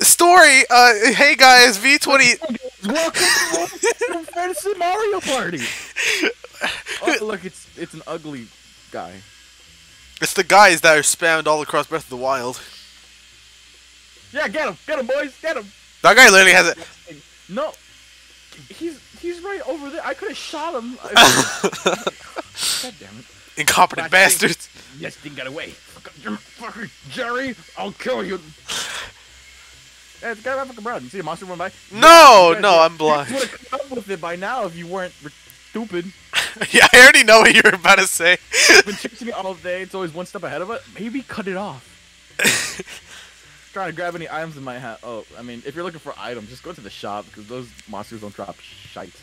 Story! Hey guys, V20... Welcome to Fantasy Mario Party! Oh, look, it's an ugly guy. It's the guys that are spammed all across Breath of the Wild. Yeah, get him! Get him, boys! Get him! That guy literally has it. No! He's right over there. I could have shot him. God damn it. Incompetent bastards! Yes, didn't get away. You fucking Jerry! I'll kill you! Hey, it's got a fucking brown. You see the monster run by? No! Yeah, no, I'm blind. You would have come up with it by now if you weren't stupid. Yeah, I already know what you were about to say. It's been chasing me all day. It's always one step ahead of it. Maybe cut it off. Trying to grab any items in my hat. Oh, I mean, if you're looking for items, just go to the shop, because those monsters don't drop shite.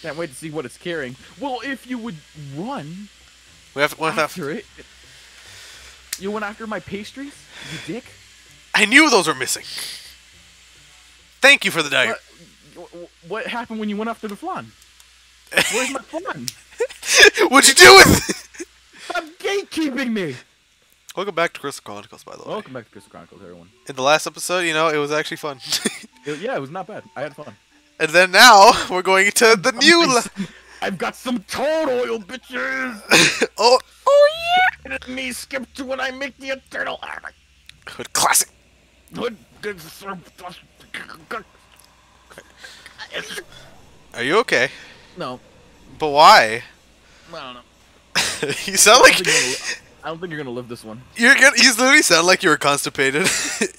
Can't wait to see what it's carrying. Well, if you would run... We have to. You went after my pastries? You dick? I knew those were missing. Thank you for the diet. What happened when you went after the flan? Where's my flan? What'd you do with it? Stop gatekeeping me! Welcome back to Crystal Chronicles, by the way. Welcome back to Crystal Chronicles, everyone. In the last episode, you know, it was actually fun. Yeah, it was not bad. I had fun. And then now, we're going to the I've got some toad oil, bitches! Oh yeah! Let me skip to when I make the eternal armor. Hood classic. Are you okay? No. But why? I don't know. You sound like... I don't think you're gonna live this one. You literally sound like you were constipated.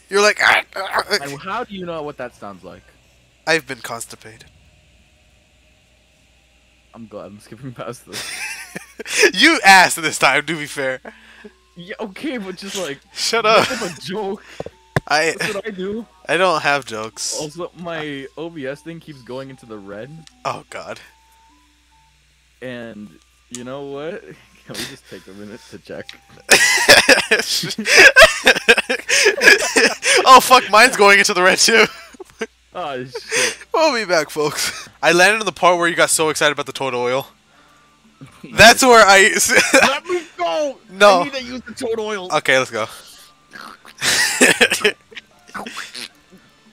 You're like... And how do you know what that sounds like? I've been constipated. I'm glad I'm skipping past this. You asked this time, to be fair. Yeah, okay, but just like... Shut up. Make up a joke. That's what I do. I don't have jokes. Also, my OBS thing keeps going into the red. Oh, God. And... You know what? Can we just take a minute to check? Oh fuck, mine's going into the red too. Oh shit. We'll be back, folks. I landed in the part where you got so excited about the toad oil. That's where I... Let me go! No. I need to use the toad oil. Okay, let's go.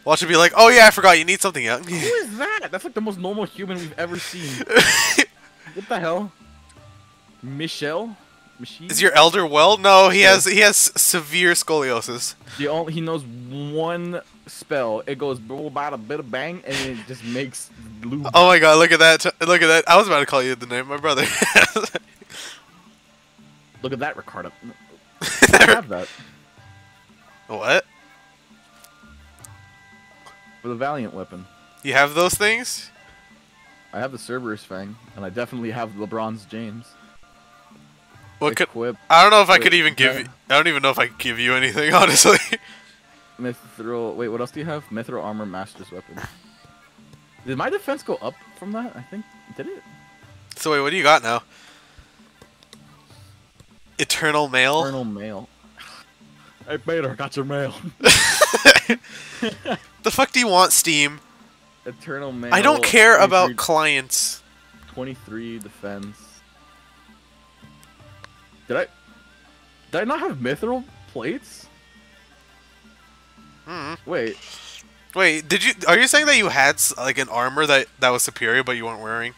Watch it be like, oh yeah, I forgot, you need something young. Who is that? That's like the most normal human we've ever seen. What the hell? Michelle? Michelle? Is your elder well? No, he has severe scoliosis. He knows one spell. It goes bada bada bang, and it just makes blue. Oh my god! Look at that! Look at that! I was about to call you the name of my brother. Look at that, Ricardo. I don't have that. What? For the Valiant weapon. You have those things? I have the Cerberus Fang, and I definitely have LeBron James. What could, I don't know if I could even give you... I don't even know if I could give you anything, honestly. Mithril... Wait, what else do you have? Mithril armor, master's weapon. Did my defense go up from that? I think... Did it? So wait, what do you got now? Eternal mail? Eternal mail. Hey, Bader, got your mail. The fuck do you want, Steam? Eternal mail... I don't care about clients. 23 defense... Did I not have mithril plates? Mm. Wait. Did you? Are you saying that you had like an armor that was superior, but you weren't wearing?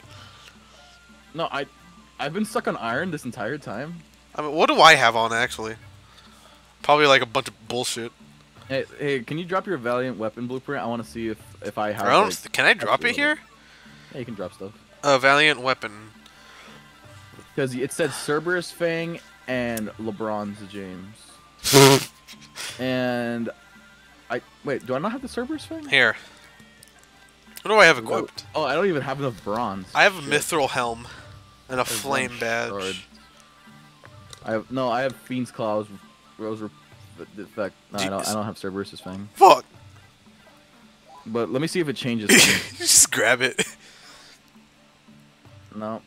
No, I've been stuck on iron this entire time. I mean, what do I have on actually? Probably like a bunch of bullshit. Hey, can you drop your Valiant weapon blueprint? I want to see if I have. Like, can I drop it here? Yeah, you can drop stuff. A Valiant weapon. Because it said Cerberus Fang and LeBron James. And wait, do I not have the Cerberus Fang? Here. What do I have equipped? Oh, I don't even have enough bronze. I have a mithril helm and a flame badge. Shard. I have Fiend's claws. I don't have Cerberus Fang. Fuck. But let me see if it changes. Just grab it. No.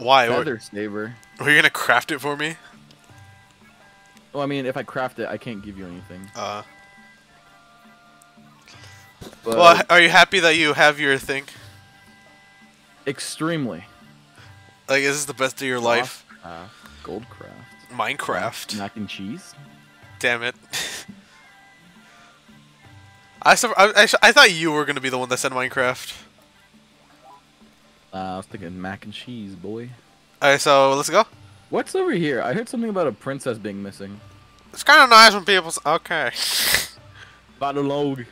Why? Feather saber. Are you gonna craft it for me? Well, I mean, if I craft it, I can't give you anything. Well, are you happy that you have your thing? Extremely. Like, is this the best of your life? Goldcraft. Minecraft. Mac and cheese. damn it. I thought you were going to be the one that said Minecraft. I was thinking mac and cheese, boy. Alright, so let's go. What's over here? I heard something about a princess being missing. It's kind of nice when people say, okay. Vadalogue.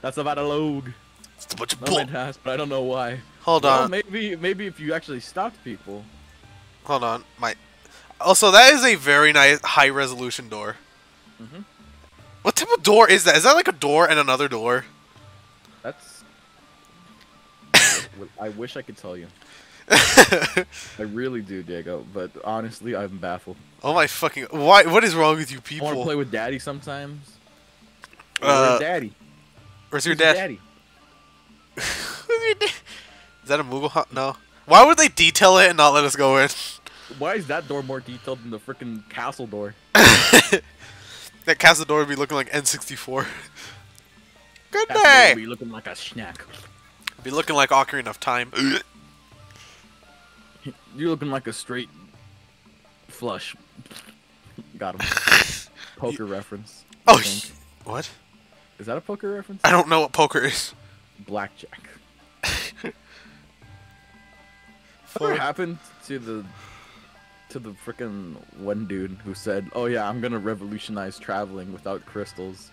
That's a Vadalogue. It's a bunch of bull. But I don't know why. Hold on. Maybe if you actually stopped people. Hold on. Also, that is a very nice high-resolution door. Mm-hmm. What type of door is that? Is that like a door and another door? That's... I wish I could tell you. I really do, Diego, but honestly, I'm baffled. Oh my fucking... Why? What is wrong with you people? I want to play with Daddy sometimes. Where's Daddy? Where's your daddy? Who's your daddy? Is that a Moogle hunt? No. Why would they detail it and not let us go in? Why is that door more detailed than the freaking castle door? That castle door would be looking like N64. Good castle day! Would be looking like a snack. Be looking like Ocarina of Time. You're looking like a straight flush. Got him. Poker reference. Oh, what? Is that a poker reference? I don't know what poker is. Blackjack. What happened to the frickin' one dude who said, "Oh yeah, I'm gonna revolutionize traveling without crystals"?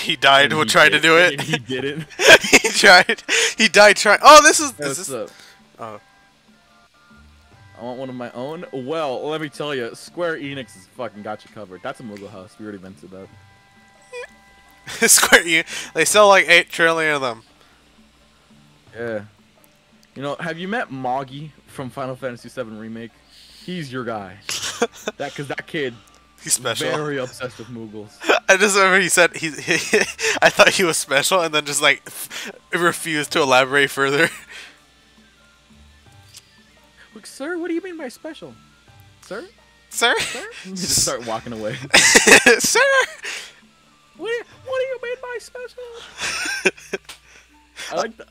He died when trying to do it. He didn't. He tried. He died trying. Oh, this is. I want one of my own. Well, let me tell you, Square Enix has fucking got you covered. That's a Moogle house. We already been to that. Square Enix. They sell like 8 trillion of them. Yeah. You know, have you met Moggy from Final Fantasy 7 Remake? He's your guy. Because that kid is very obsessed with Moogles. I just remember he said, I thought he was special, and then just like refused to elaborate further. Look, sir, what do you mean by special? Sir? Sir? Sir? You just start walking away. Sir? What do you mean by special?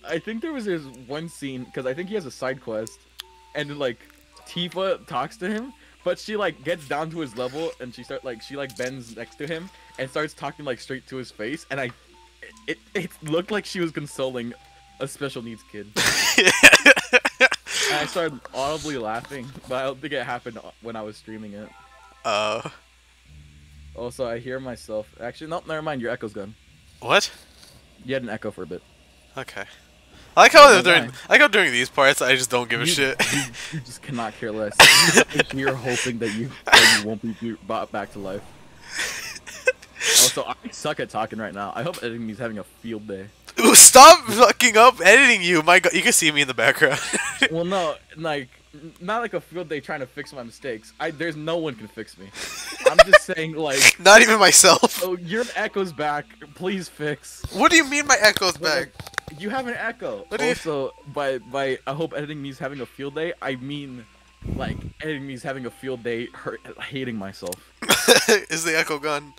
I think there was this one scene, because I think he has a side quest, and like Tifa talks to him, but she like gets down to his level and she bends next to him and starts talking like straight to his face, and it looked like she was consoling a special needs kid. And I started audibly laughing, but I don't think it happened when I was streaming it. Also, I hear myself. Actually, no, never mind. Your echo's gone. What? You had an echo for a bit. Okay. I like how during these parts I just don't give a shit. You just cannot care less. You're hoping that you won't be brought back to life. Also, I suck at talking right now. I hope editing me's having a field day. Ooh, stop fucking up editing you. My God, you can see me in the background. Well, no, like not like a field day trying to fix my mistakes. There's no one can fix me. I'm just saying, like, not even myself. Oh, your echo's back. Please fix. What do you mean my echo's back? You have an echo. Also, by I hope editing me's having a field day, I mean, like, editing me's having a field day hating myself. Is the echo gone?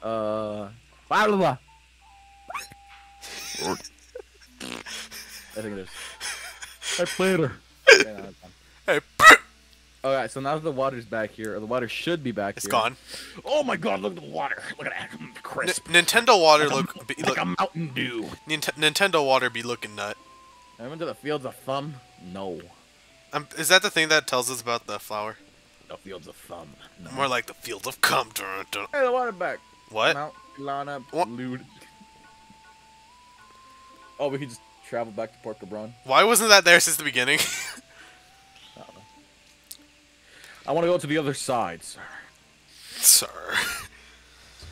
Blah, blah, blah. I think it is. I played her. Yeah, no, hey. Alright, so now that the water's back here, or the water should be back here. It's gone. Oh my God, look at the water. Look at that. Crisp. Nintendo water like look like a Mountain Dew. Nintendo water be looking nut. I went to the fields of thumb? No. Is that the thing that tells us about the flower? The fields of thumb. No. More like the fields of cum. Hey, the water back. What? Mount Lana Lude. Oh, we could just travel back to Port Cabron. Why wasn't that there since the beginning? I don't know. I want to go to the other side, sir. Sir.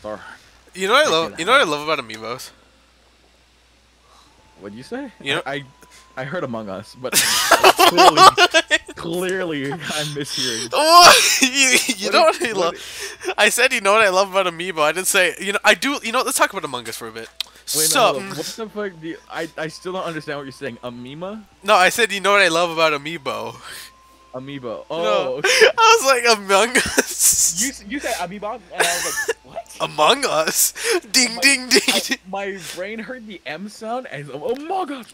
Sir. You know what I love about Amiibos? What'd you say? You know, I heard Among Us, but clearly I'm mishearing. Oh, I said you know what I love about Amiibo. I didn't say let's talk about Among Us for a bit. Wait, so, no, what the fuck do you, I still don't understand what you're saying. Amima? No, I said you know what I love about Amiibo. Amiibo. Oh. No. Okay. I was like, Among Us. You said Amiibo, and I was like, what? Among Us? Ding, ding, ding. My brain heard the M sound, and I was like, oh my God.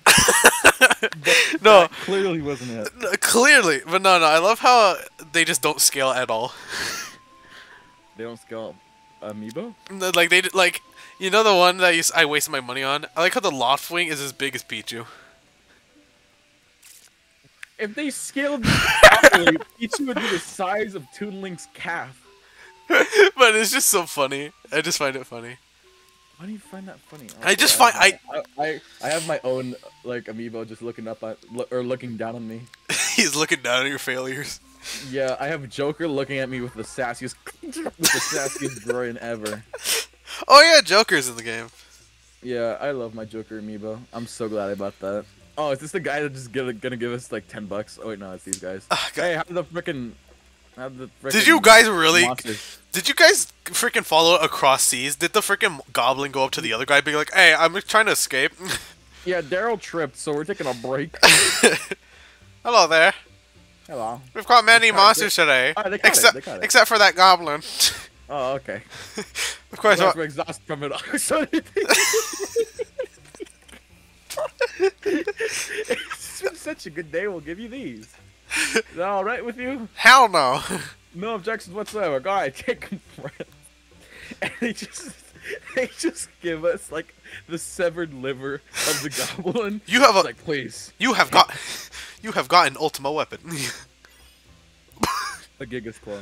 No. That clearly wasn't it. No, clearly. But no, I love how they just don't scale at all. They don't scale. Amiibo? Like they like, you know the one that I wasted my money on. I like how the Loftwing is as big as Pichu. If they scaled properly, Pichu would be the size of Toon Link's calf. But it's just so funny. I just find it funny. Why do you find that funny? Okay, I just find I have my own like Amiibo just looking up at or looking down on me. He's looking down at your failures. Yeah, I have Joker looking at me with the sassiest groin ever. Oh yeah, Joker's in the game. Yeah, I love my Joker Amiibo. I'm so glad I bought that. Oh, is this the guy that's just gonna give us like $10? Oh wait, no, it's these guys. Hey, did you guys really? Monsters. Did you guys freaking follow across seas? Did the freaking goblin go up to the other guy, being like, "Hey, I'm trying to escape"? Yeah, Daryl tripped, so we're taking a break. Hello there. Hello. We've caught many monsters today, except for that goblin. Oh, okay. Of course, we're exhausted from it. It's been such a good day. We'll give you these. Is that alright with you? Hell no! No objections whatsoever. Go ahead, take a breath. And they just give us like the severed liver of the goblin. You have like, please. You have got an Ultima weapon. A Giga's claw.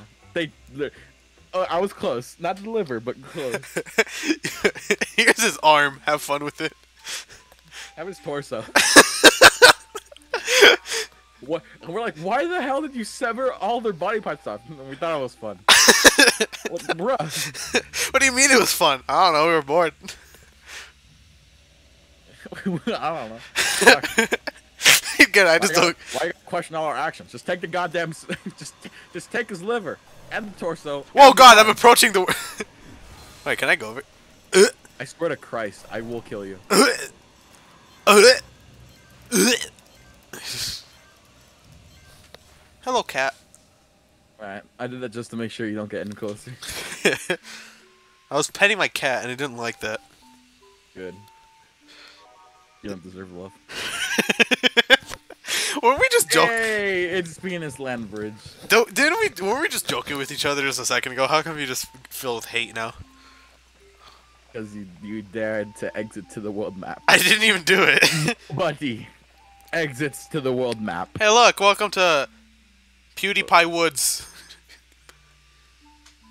I was close. Not the liver, but close. Here's his arm. Have fun with it. Have his torso. What? And we're like, why the hell did you sever all their body parts off? And we thought it was fun. What, bruh? What do you mean it was fun? I don't know. We were bored. I don't know. Again, why you question all our actions? Just take the goddamn. Just take his liver and the torso. Whoa, God! I'm approaching the. Wait, can I go over? I swear to Christ, I will kill you. Hello, cat. Alright, I did that just to make sure you don't get any closer. I was petting my cat and it didn't like that. Good. You don't deserve love. Were we just joking? Hey, it's Venus Land Bridge. Were we just joking with each other just a second ago? How come you just filled with hate now? Because you dared to exit to the world map. I didn't even do it. Buddy, exits to the world map. Hey look, welcome to... PewDiePie Woods.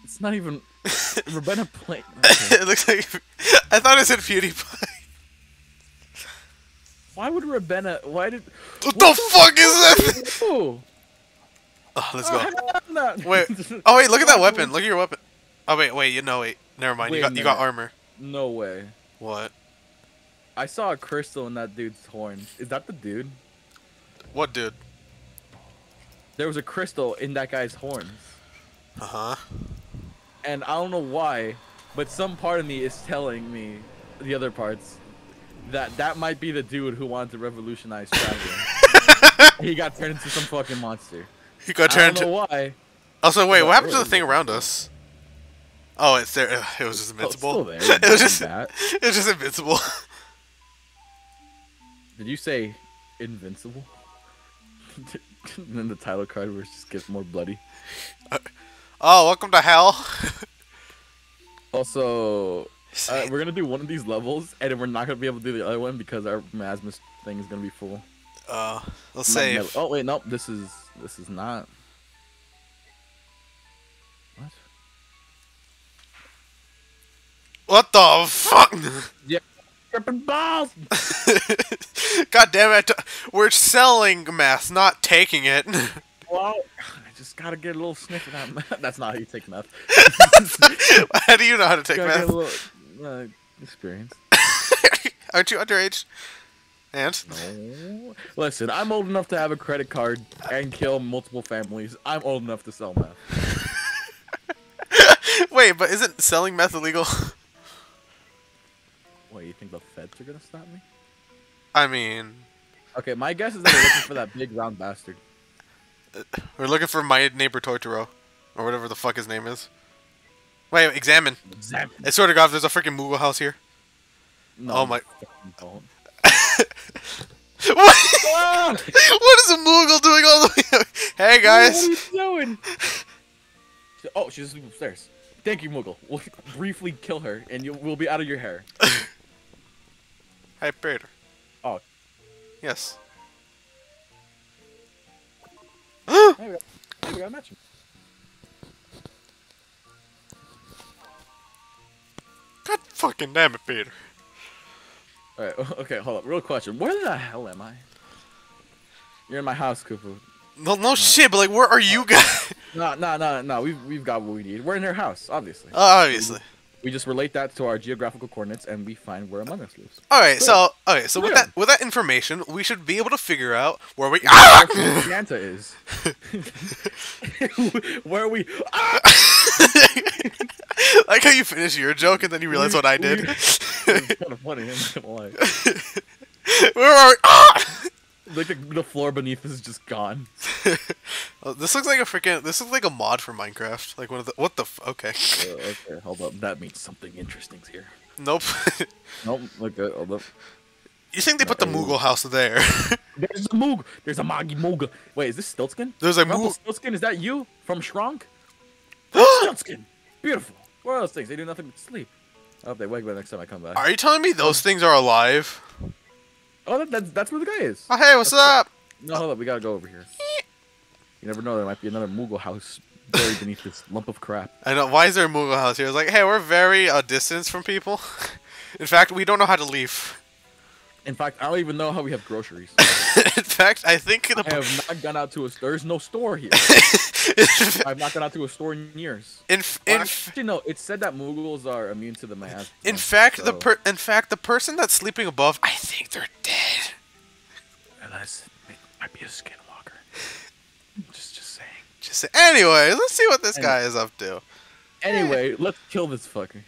It's not even. Rebecca Plain. Okay. It looks like. I thought it said PewDiePie. Why would Rebecca? Why did? What the fuck is that? Oh, let's go. No. Wait. Oh wait, look at that weapon. Look at your weapon. Oh wait, wait. You know, wait. Never mind. Wait, you got armor. No way. What? I saw a crystal in that dude's horn. Is that the dude? What dude? There was a crystal in that guy's horns. Uh-huh. And I don't know why, but some part of me is telling me, the other parts, that that might be the dude who wanted to revolutionize traveling. He got turned into some fucking monster. He got turned into... I don't know why. Also, wait, what happened to the thing around us? Oh, it's there. It was just invincible. Oh, it's still there. It was just invincible. Did you say invincible? And then the title card where it just gets more bloody. Oh, welcome to hell. Also, we're going to do one of these levels, and we're not going to be able to do the other one because our Masmus thing is going to be full. Let's save. Oh, wait, nope. This is not. What? What the fuck? Yeah. Balls. God damn it! We're selling meth, not taking it. Well, I just gotta get a little sniff of that meth. That's not how you take meth. How do you know how to take meth? Get a little, experience. Aren't you underage? And no. Listen, I'm old enough to have a credit card and kill multiple families. I'm old enough to sell meth. Wait, but isn't selling meth illegal? Wait, you think the feds are gonna stop me? I mean... Okay, my guess is that we're looking for that big round bastard. We're looking for my neighbor Tortoro. Or whatever the fuck his name is. Wait, examine. Examine. I swear to God, there's a freaking Moogle house here. No, oh my... Don't. What? Ah! What is a Moogle doing all the way up? Hey guys! What are you doing? Oh, she's sleeping upstairs. Thank you, Moogle. We'll briefly kill her, and we'll be out of your hair. Hi, Prater. Oh. Yes. Hey, we got a match. God fucking damn it, Peter. Alright, okay, hold up. Real question. Where the hell am I? You're in my house, Koopu. No shit, but like, where are you guys? No. We've got what we need. We're in her house, obviously. Obviously. We just relate that to our geographical coordinates, and we find where Among Us lives. Alright, so with that information, we should be able to figure out where we where Santa is. Where we like how you finish your joke and then you realize what I did. It's kind of funny, I'm not gonna lie. Where are we? Like the floor beneath is just gone. This looks like a freaking. This looks like a mod for Minecraft. Like one of the. What the? Okay. Okay, hold up. That means something interesting's here. Nope. Nope. Look at hold up. You think they put the Moogle house there? There's a Moogle. There's a Moggy Moogle. Wait, is this Stiltskin? There's a Moogle. Stiltskin, is that you from Shrunk? Stiltskin, beautiful. What are those things? They do nothing but sleep. I hope they wake by the next time I come back. Are you telling me those things are alive? Oh, that's where the guy is. Oh, hey, what's up? No, hold up. We gotta go over here. You never know. There might be another Moogle house buried beneath this lump of crap. I know. Why is there a Moogle house here? It's like, hey, we're very distant from people. In fact, we don't know how to leave. In fact, I don't even know how we have groceries. In fact, I think... I have not gone out to a... There's no store here. I've not gone out to a store in years. Actually, no, it said that Moogles are immune to the miasma. In fact, the person that's sleeping above, I think they're dead. Unless it might be a skinwalker. Just saying. Just saying. Anyway, let's see what this guy is up to. Anyway, let's kill this fucker.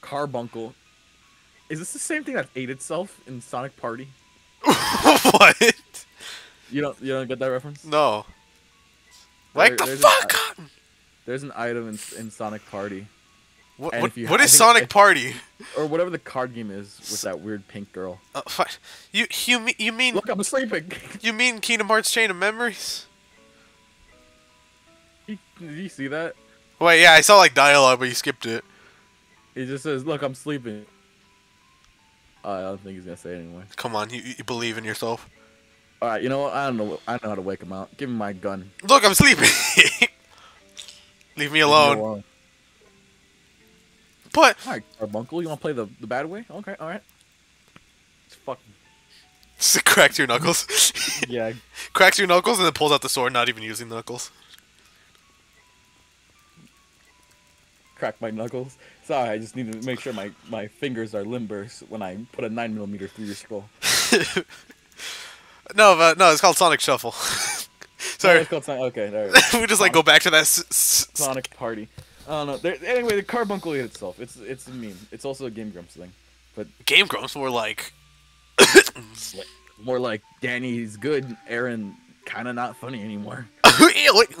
Carbuncle. Is this the same thing that ate itself in Sonic Party? What? You don't get that reference? No. Like the fuck? There's an item in Sonic Party. What is Sonic Party? Or whatever the card game is with that weird pink girl. You mean? Look, I'm sleeping. You mean Kingdom Hearts Chain of Memories? Did you see that? Wait, yeah, I saw like dialogue, but you skipped it. It just says, "Look, I'm sleeping." I don't think he's gonna say it anyway. Come on, you believe in yourself. All right, you know what? I don't know how to wake him out. Give him my gun. Look, I'm sleeping. Leave me alone. But all right, Carbuncle, you wanna play the bad way? Okay, all right. It's fucking. Just cracks your knuckles. Yeah. Cracks your knuckles and then pulls out the sword, not even using the knuckles. Crack my knuckles. Sorry, I just need to make sure my fingers are limber when I put a 9mm through your skull. No, but no, it's called Sonic Shuffle. Sorry. No, it's called Sonic. Okay, there we go. We just like go back to that Sonic Party. I don't know. Anyway, the Carbuncle ate itself. It's a meme. It's also a Game Grumps thing. But Game Grumps more like more like Danny's good, Aaron kinda not funny anymore. Alright,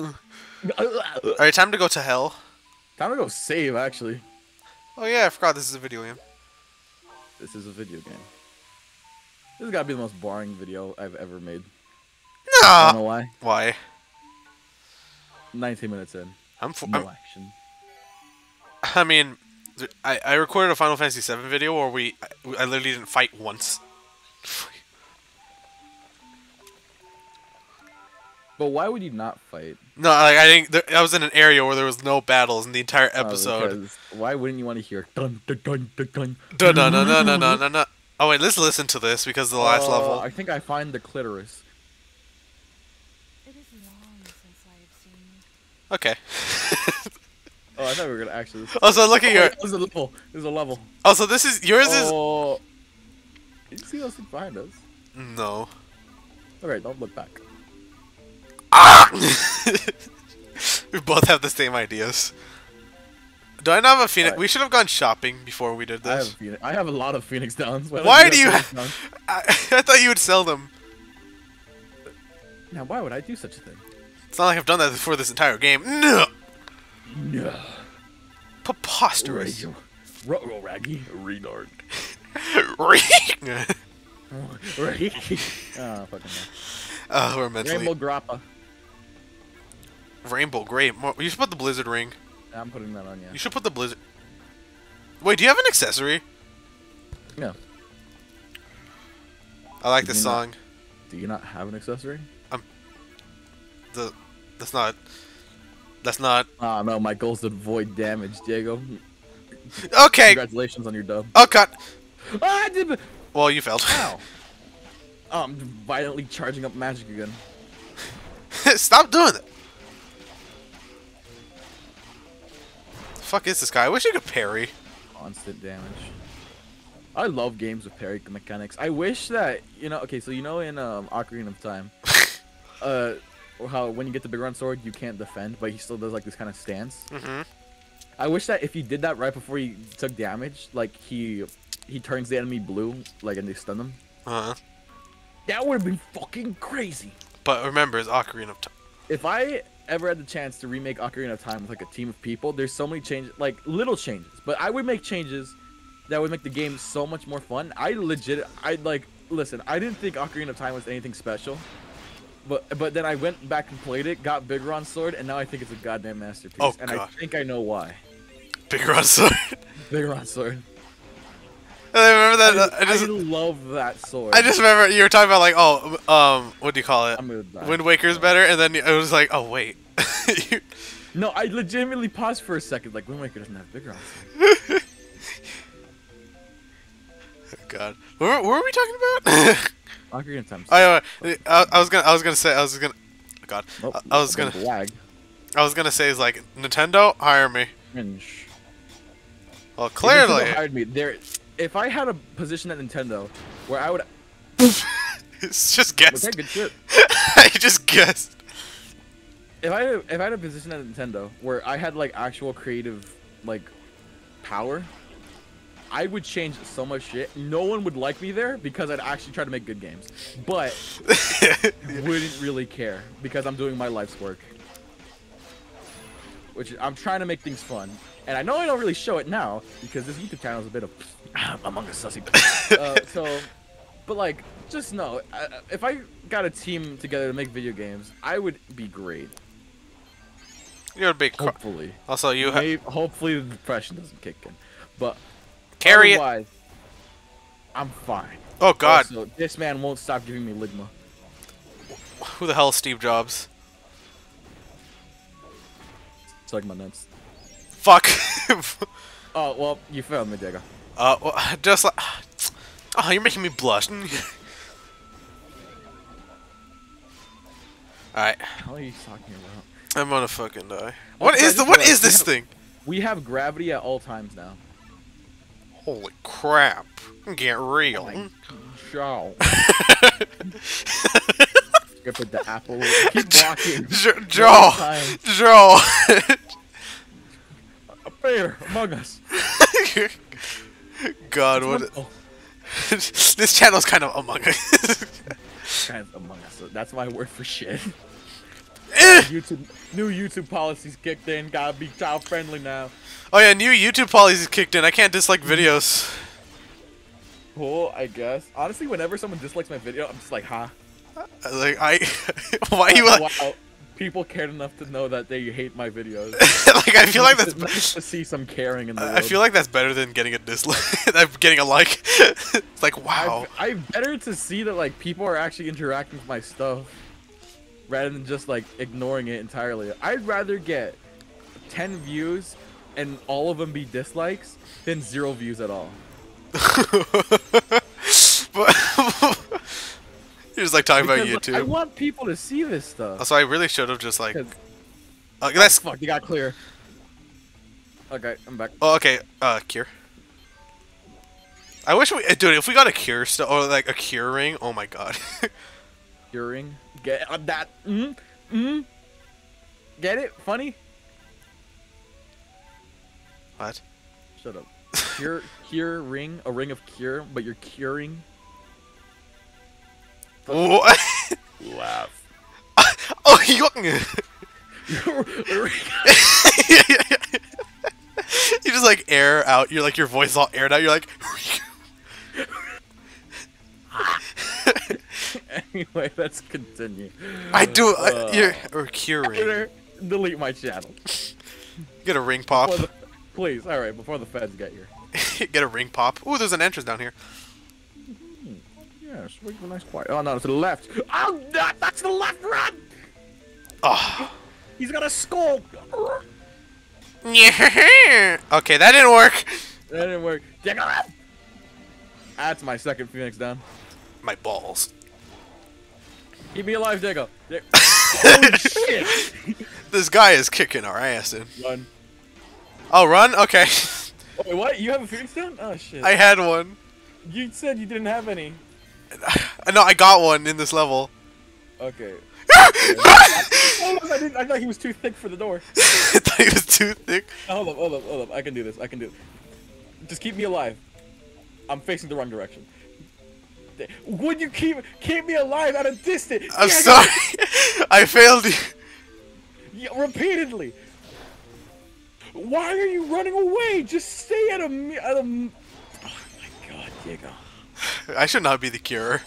time to go to hell. Time to go save, actually. Oh yeah, I forgot this is a video game. This is a video game. This has got to be the most boring video I've ever made. No. I don't know why. Why? 19 minutes in. No action. I mean, I recorded a Final Fantasy 7 video where I literally didn't fight once. But why would you not fight? No, like, I think I was in an area where there was no battles in the entire episode. Why wouldn't you want to hear dun dun dun dun dun dun dun dun dun dun dun? Oh wait, let's listen to this because of the last level. I think I find the clitoris. It is long since I have seen you. Okay. Oh, I thought we were gonna actually. Listen. Oh, so look at your. There's a level. There's a level. Oh, so this is yours is. Did you see those things behind us? No. Alright, don't look back. We both have the same ideas. Do I not have a Phoenix? Right. We should have gone shopping before we did this. I have a lot of Phoenix Downs. Why do you have... I thought you would sell them. Now, why would I do such a thing? It's not like I've done that before this entire game. No! No. Preposterous. Ruh-roh Raggy. Renard. Ring! Oh, fucking we're mentally... Rainbow Grappa. Rainbow Grape. You should put the Blizzard ring. I'm putting that on you. Yeah. You should put the Blizzard. Wait, do you have an accessory? No. I like this song. Do you not have an accessory? That's not. Ah, no, my goal's to avoid damage, Diego. Okay. Congratulations on your dub. Oh god. Ah, I did. Well, you failed. Wow. Oh, I'm violently charging up magic again. Stop doing that. The fuck is this guy? I wish you could parry. Constant damage. I love games with parry mechanics. I wish that, you know, okay, so you know in Ocarina of Time, how when you get the big run sword, you can't defend, but he still does like this kind of stance. Mm-hmm. I wish that if he did that right before he took damage, like he turns the enemy blue, like, and they stun him. Uh-huh. That would have been fucking crazy. But remember, it's Ocarina of Time. If I ever had the chance to remake Ocarina of Time with like a team of people, there's so many changes, like little changes, but I would make changes that would make the game so much more fun. Listen, I didn't think Ocarina of Time was anything special, but then I went back and played it, got Big Ron's sword, and now I think it's a goddamn masterpiece. Oh, and God. I think I know why. Big Ron's sword. Big Ron's sword. I remember that. I love that sword. I just remember you were talking about like, oh, what do you call it? I'm gonna die. Wind Waker's better, and then it was like, oh wait. No, I legitimately paused for a second, like Wind Waker doesn't have Big Ron's sword. God, what were we talking about? Ocarina of Time. Oh, yeah, I was gonna say. God, nope, I was gonna say is like Nintendo hire me. Cringe. Well, clearly. If Nintendo hired me. There, if I had a position at Nintendo where I would. It's just guessed. Good shit. I just guessed. If I had a position at Nintendo where I had like actual creative like power, I would change so much shit. No one would like me there because I'd actually try to make good games. But wouldn't really care because I'm doing my life's work. Which I'm trying to make things fun. And I know I don't really show it now because this YouTube channel is a bit of Among Us sussy. But like, just know, if I got a team together to make video games, I would be great. You're a big. Hopefully. Also, you have. Hopefully, the depression doesn't kick in. But. Carry it. I'm fine. Oh god. Also, this man won't stop giving me Ligma. Who the hell is Steve Jobs? It's like my nuts. Fuck. Oh, well, you failed me, Diego. Well, just like... Oh, you're making me blush. Alright. What are you talking about? I'm gonna fucking die. Oh, what is this thing? We have gravity at all times now. Holy crap. Get real. Show. Skip with the apple. Keep walking. Joe. A bear Among Us. God, what? Oh. This channel's kind of Among Us. Kind of Among Us. That's my word for shit. New YouTube policies kicked in. Gotta be child friendly now. Oh yeah, new YouTube policies kicked in. I can't dislike videos. Cool, I guess. Honestly, whenever someone dislikes my video, I'm just like, huh? Like I, why you like? Wow, people cared enough to know that they hate my videos. Like I feel like that's nice to see some caring in the world. I feel like that's better than getting a dislike. I'm getting a like. It's like wow. I better to see that like people are actually interacting with my stuff. Rather than just like ignoring it entirely. I'd rather get 10 views and all of them be dislikes than 0 views at all. You're just like talking about YouTube. Like, I want people to see this stuff. Also, I really should have just like. That's fuck. You got clear. Okay, I'm back. Oh, okay. Cure. I wish we, dude. If we got a cure, or like a cure ring. Oh my god. Cure ring. Get on that. Get it? Funny? What? Shut up. Cure ring. A ring of cure, but you're curing. What? Laugh. Oh, you just like air out. You're like your voice all aired out. You're like. Anyway, let's continue. I do. You're curing. Delete my channel. Get a ring pop. Please, alright, before the feds get here. Get a ring pop. Ooh, there's an entrance down here. Mm-hmm. Yeah, so we have a nice quiet. Oh, no, to the left. Oh, no, that's the left, run! Oh. He's got a skull. Okay, that didn't work. That didn't work. That's my second Phoenix down. My balls. Keep me alive, Diggle. Oh, shit. This guy is kicking our ass, dude. Run. Oh, run? Okay. Wait, what? You have a Phoenix down? Oh, shit. I had one. You said you didn't have any. No, I got one in this level. Okay. I thought he was too thick for the door. I thought he was too thick. No, hold up, hold up, hold up. I can do this. I can do it. Just keep me alive. I'm facing the wrong direction. Would you keep me alive at a distance? I'm sorry. I failed you. Yeah, repeatedly. Why are you running away? Just stay at a... Oh my god, Diego. I should not be the curer.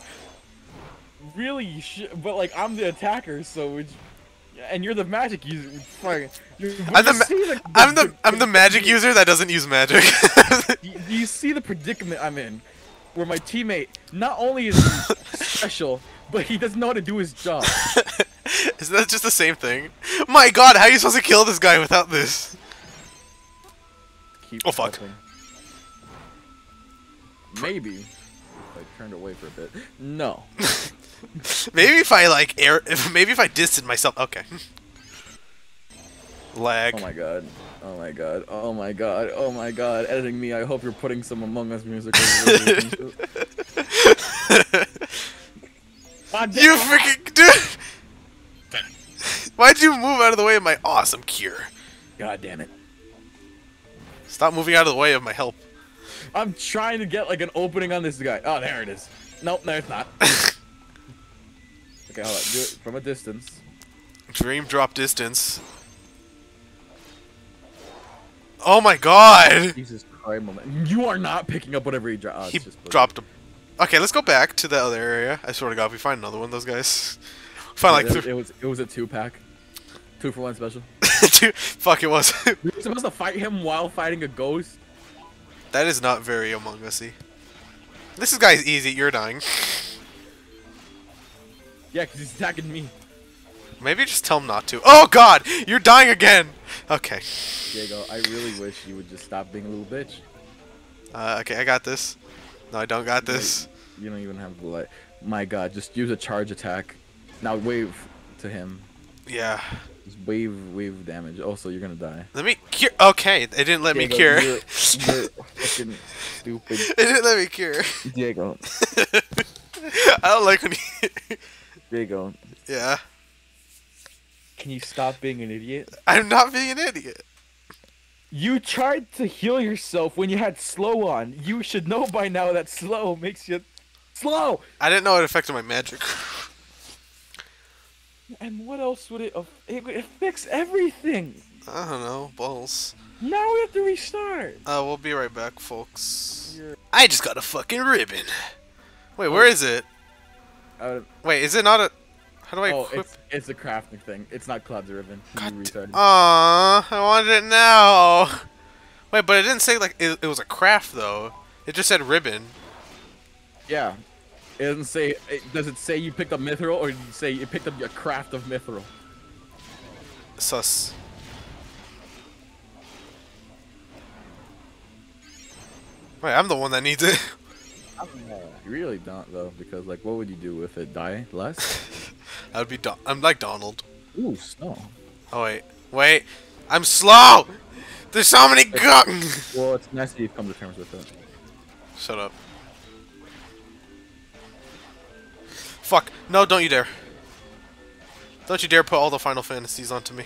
Really, you should, but like I'm the attacker, so would you, and you're the magic user. I'm the magic user that doesn't use magic. Do you see the predicament I'm in, where my teammate not only is special, but he doesn't know how to do his job. Isn't that just the same thing? My God, how are you supposed to kill this guy without this? Keep fucking. Maybe if I turned away for a bit. No. Maybe if I like maybe if I distanced myself. Okay. Lag. Oh my god. Oh my god. Oh my god. Oh my god. Editing me. I hope you're putting some Among Us music. You freaking dude! Why'd you move out of the way of my awesome cure? God damn it! Stop moving out of the way of my help. I'm trying to get like an opening on this guy. Oh, there it is. Nope, no, it's not. Okay, hold on. Do it from a distance. Dream drop distance. Oh my god! Jesus Christ, moment. You are not picking up whatever he dropped. He dropped him. Okay, let's go back to the other area. I swear to God, if we find another one of those guys. Find like it was a 2-pack. 2-for-1 special. Fuck, it was. We were supposed to fight him while fighting a ghost. That is not very Among Us-y. This guy's easy. You're dying. Yeah, because he's attacking me. Maybe just tell him not to. Oh, God! You're dying again! Okay. Diego, I really wish you would just stop being a little bitch. Okay, I got this. No, I don't got this. Wait, you don't even have the light. My God, just use a charge attack. Now wave to him. Yeah. Just wave damage. Also, you're gonna die. Let me cure. Okay, it didn't let Diego, me cure. You're fucking stupid. It didn't let me cure. Diego. I don't like when you... There you go. Yeah. Can you stop being an idiot? I'm not being an idiot. You tried to heal yourself when you had slow on. You should know by now that slow makes you slow. I didn't know it affected my magic. And what else would it affects everything. I don't know, balls. Now we have to restart. We'll be right back, folks. You're... I just got a fucking ribbon. Wait, where is it? Wait, is it not a... How do I equip? It's a crafting thing. It's not Cloud's ribbon. Aww, I wanted it now. Wait, but it didn't say like it was a craft though. It just said ribbon. Yeah. It doesn't say... does it say you picked up mithril or did it say you picked up a craft of mithril? Sus. Wait, I'm the one that needs it. You really don't though, because like, what would you do with it? Die less? I'd be. I'm like Donald. Ooh, snow. Oh wait, wait. I'm slow. There's so many guns. Well, it's nice that you've come to terms with it. Shut up. Fuck. No, don't you dare. Don't you dare put all the Final Fantasies onto me.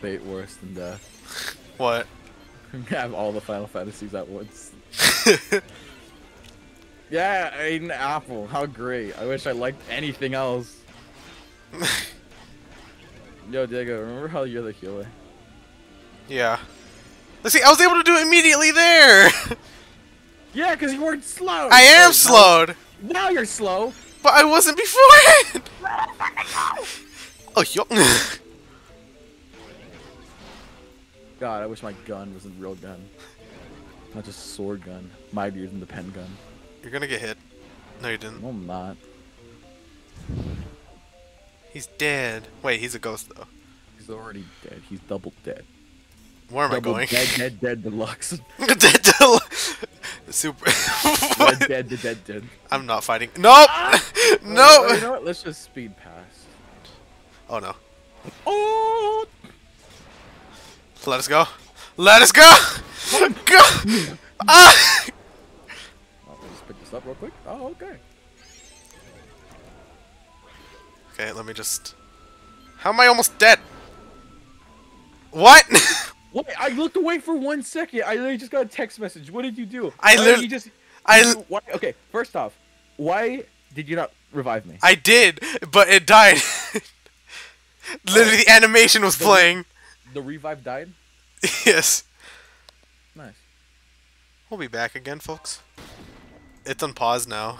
Fate worse than death. What? Have all the Final Fantasies at once. Yeah, I ate an apple. How great. I wish I liked anything else. Yo, Diego, remember how you're the healer? Yeah. Let's see, I was able to do it immediately there! Yeah, because you weren't slow! I am slowed! Now you're slow! But I wasn't before it! Oh, yo. God, I wish my gun was a real gun. Not just a sword gun. Might be using the pen gun. You're gonna get hit. No, you didn't. No, I'm not. He's dead. Wait, he's a ghost, though. He's already dead. He's double dead. Where am I going? Dead deluxe. Dead deluxe. Super. dead. I'm not fighting. Nope! No! You know what? Let's just speed past. Oh, no. Oh! Let us go. Let us go! Go! Ah! I'll just pick this up real quick. Oh, okay. Okay, let me just... How am I almost dead? What? What? I looked away for 1 second. I literally just got a text message. What did you do? I literally just... Okay, first off, why did you not revive me? I did, but it died. Literally, the animation was playing. The revive died? Yes. Nice. We'll be back again, folks. It's on pause now.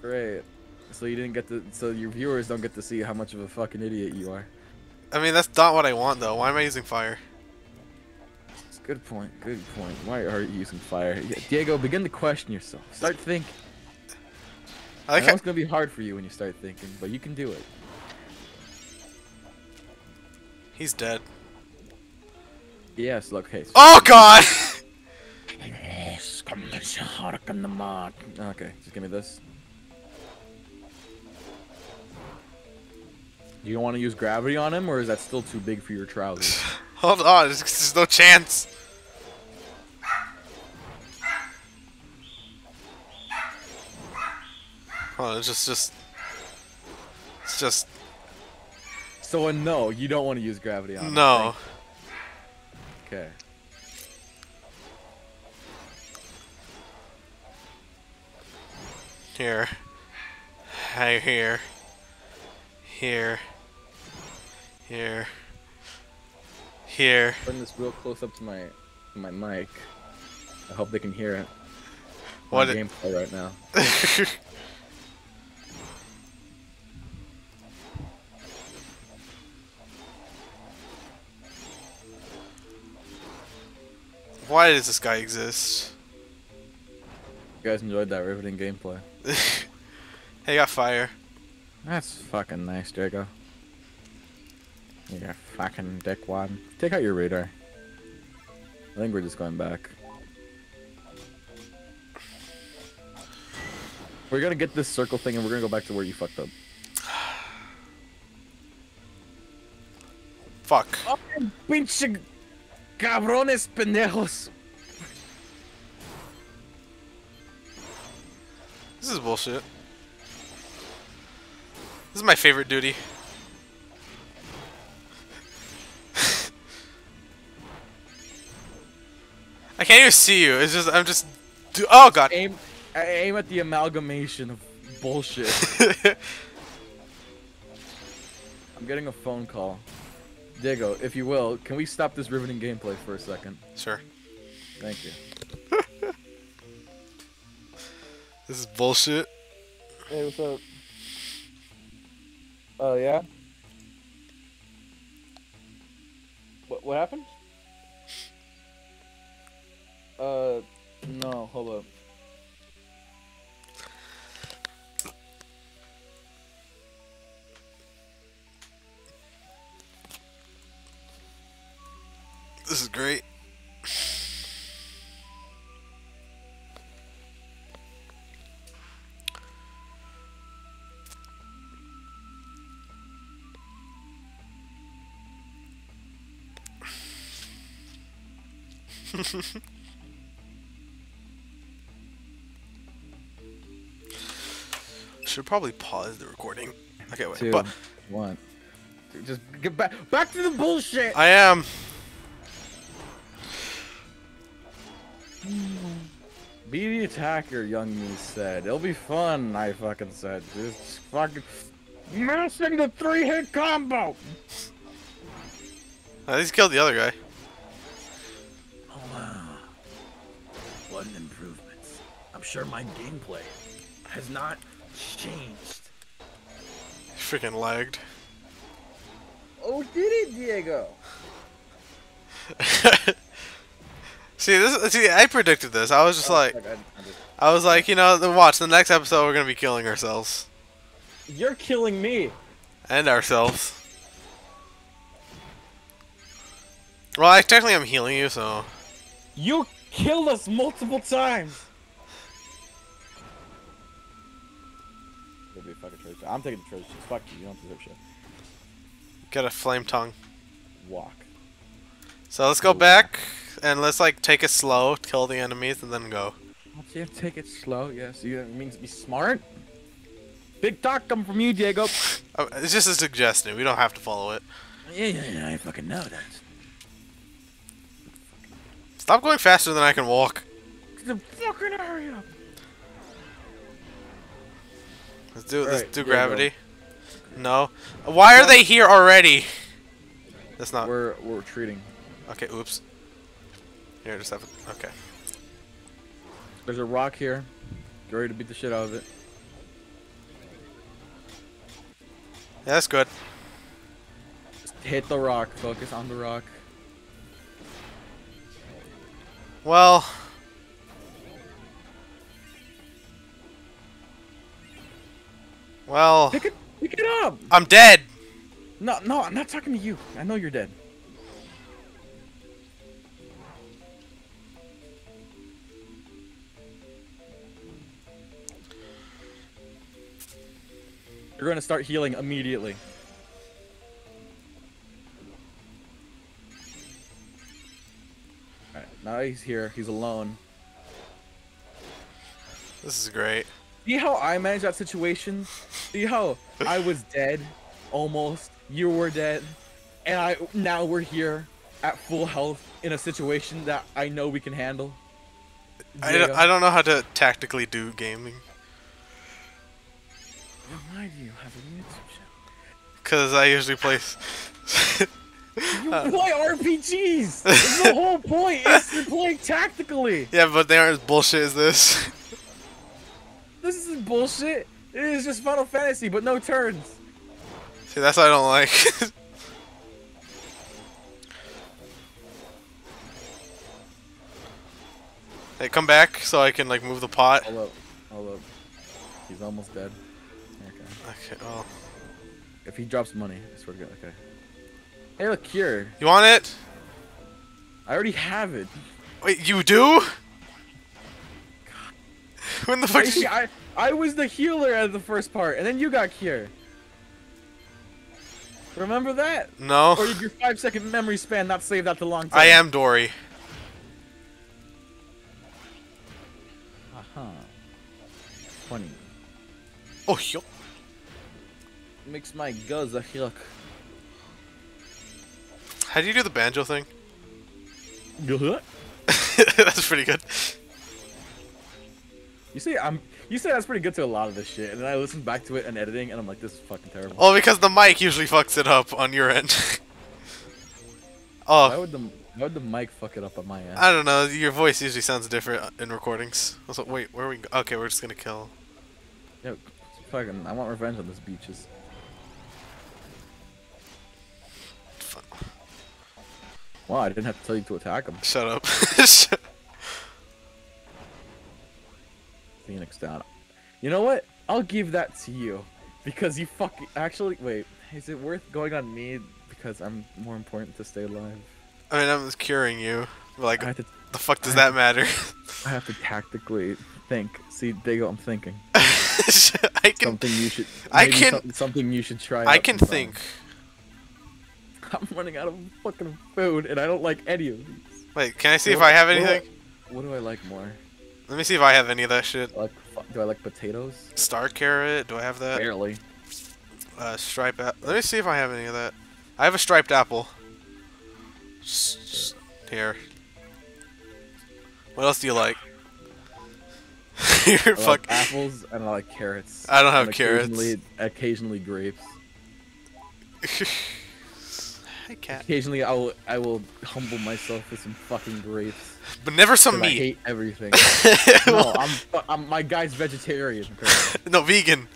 Great. So you didn't get to, so your viewers don't get to see how much of a fucking idiot you are. I mean, that's not what I want, though. Why am I using fire? Good point. Good point. Why are you using fire? Diego, begin to question yourself. Start thinking. I know it's gonna be hard for you when you start thinking, but you can do it. He's dead. Yes, look, hey. Oh God! Okay, just give me this. Do you want to use gravity on him, or is that still too big for your trousers? Hold on, there's no chance. Hold on, it's just. So no, you don't want to use gravity on him. No. Okay. Here. Hey, here. Here. Here. Here. Bring this real close up to my mic. I hope they can hear it. What gameplay right now. Why does this guy exist? You guys enjoyed that riveting gameplay. Hey, I got fire. That's fucking nice, Diego. You fucking dickwad. Take out your radar. I think we're just going back. We're gonna get this circle thing and we're gonna go back to where you fucked up. Fuck. Oh, pinche cabrones pendejos. This is bullshit. This is my favorite duty. I can't even see you. It's just oh god. I aim at the amalgamation of bullshit. I'm getting a phone call. Diego, if you will, can we stop this riveting gameplay for a second? Sure. Thank you. This is bullshit. Hey, what's up? Oh, yeah? What happened? No, hold up. This is great. Should probably pause the recording. Okay, wait. 2, 1. Just get back to the bullshit. I am. Be the attacker, young me said. It'll be fun. I fucking said. Just fucking missing the 3-hit combo. I just killed the other guy. What an improvement. I'm sure my gameplay has not changed. Freaking lagged. Oh, did it, Diego? See, I predicted this. I was just like, you know, watch the next episode. We're gonna be killing ourselves. You're killing me. And ourselves. Well, technically I'm healing you, so. You killed us multiple times. It'll be a fucking treasure. I'm taking the treasure. Fuck you. You don't deserve shit. Got a flame tongue. Walk. So let's go back and let's like take it slow, kill the enemies, and then go. So you have to take it slow. Yes, yeah, so it means be smart. Big talk come from you, Diego. It's just a suggestion. We don't have to follow it. Yeah, I fucking know that. Stop going faster than I can walk. The fucking area. Let's do gravity. Go. No. Why are they here already? That's not. We're retreating. Okay. Oops. Here, just have it. Okay. There's a rock here. Get ready to beat the shit out of it. Yeah, that's good. Just hit the rock. Focus on the rock. Well. Well. Pick it up! I'm dead! No, I'm not talking to you. I know you're dead. You're gonna start healing immediately. Alright, now he's here. He's alone. This is great. See how I managed that situation? See how I was dead, almost, you were dead, and now we're here at full health in a situation that I know we can handle. I don't know how to tactically do gaming. Why do you have a YouTube channel? Because I usually play... You play RPGs! The whole point is to play tactically! Yeah, but they aren't as bullshit as this. This isn't bullshit. It is just Final Fantasy, but no turns. See, that's what I don't like. Hey, come back so I can, like, move the pot. All up. He's almost dead. Okay, well. If he drops money, I swear to God, okay. Hey, look, cure. You want it? I already have it. Wait, you do? When the fuck did you... I was the healer at the first part, and then you got cure. Remember that? No. Or did your 5-second memory span not save that the long time? I am Dory. Uh-huh. Funny. Oh, yo. Makes my guts a yuck. How do you do the banjo thing? That's pretty good. You say that's pretty good to a lot of this shit, and then I listen back to it in editing, and I'm like, this is fucking terrible. Oh, because the mic usually fucks it up on your end. Oh. Why would the mic fuck it up on my end? I don't know. Your voice usually sounds different in recordings. Also, wait, where are we? Okay, we're just gonna kill. Yo, fucking! I want revenge on these beaches. Wow, I didn't have to tell you to attack him. Shut up. Phoenix down. You know what? I'll give that to you. Because you fucking... Actually, wait. Is it worth going on me? Because I'm more important to stay alive. I mean, I'm just curing you. Like, the fuck does that matter? I have to tactically think. See, Diego, I'm thinking. Something you should try. I can think. I'm running out of fucking food, and I don't like any of these. Wait, can I see if I have anything? What do I like more? Let me see if I have any of that shit. Do I like potatoes? Star carrot? Do I have that? Barely. Striped apple. Let me see if I have any of that. I have a striped apple. Here. What else do you like? You're fucking... like apples, and I like carrots. I don't have carrots. Occasionally grapes. I can't. Occasionally, I will humble myself with some fucking grapes. But never some meat. I hate everything. No, I'm my guy's vegetarian. No, vegan.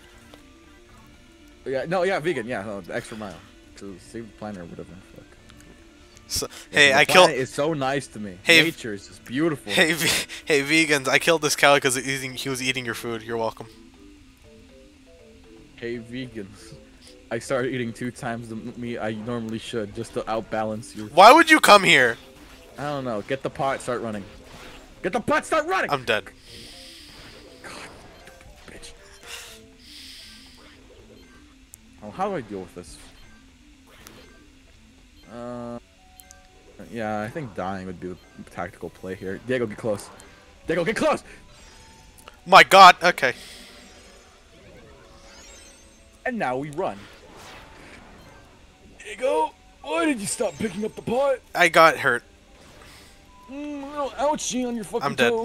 Yeah, vegan. Yeah, no, extra mile. to save the planet or whatever. Fuck. So, hey, I killed. It's so nice to me. Hey, nature is just beautiful. Hey, hey, vegans! I killed this cow because he was eating your food. You're welcome. Hey, vegans! I started eating 2 times the meat I normally should just to outbalance you. Why would you come here? I don't know. Get the pot. Start running. Get the pot. Start running. I'm dead. God, bitch. Oh, how do I deal with this? Yeah, I think dying would be the tactical play here. Diego, get close. Diego, get close! My god, okay. And now we run. Diego, why did you stop picking up the pot? I got hurt. Little ouchie on your fucking toe.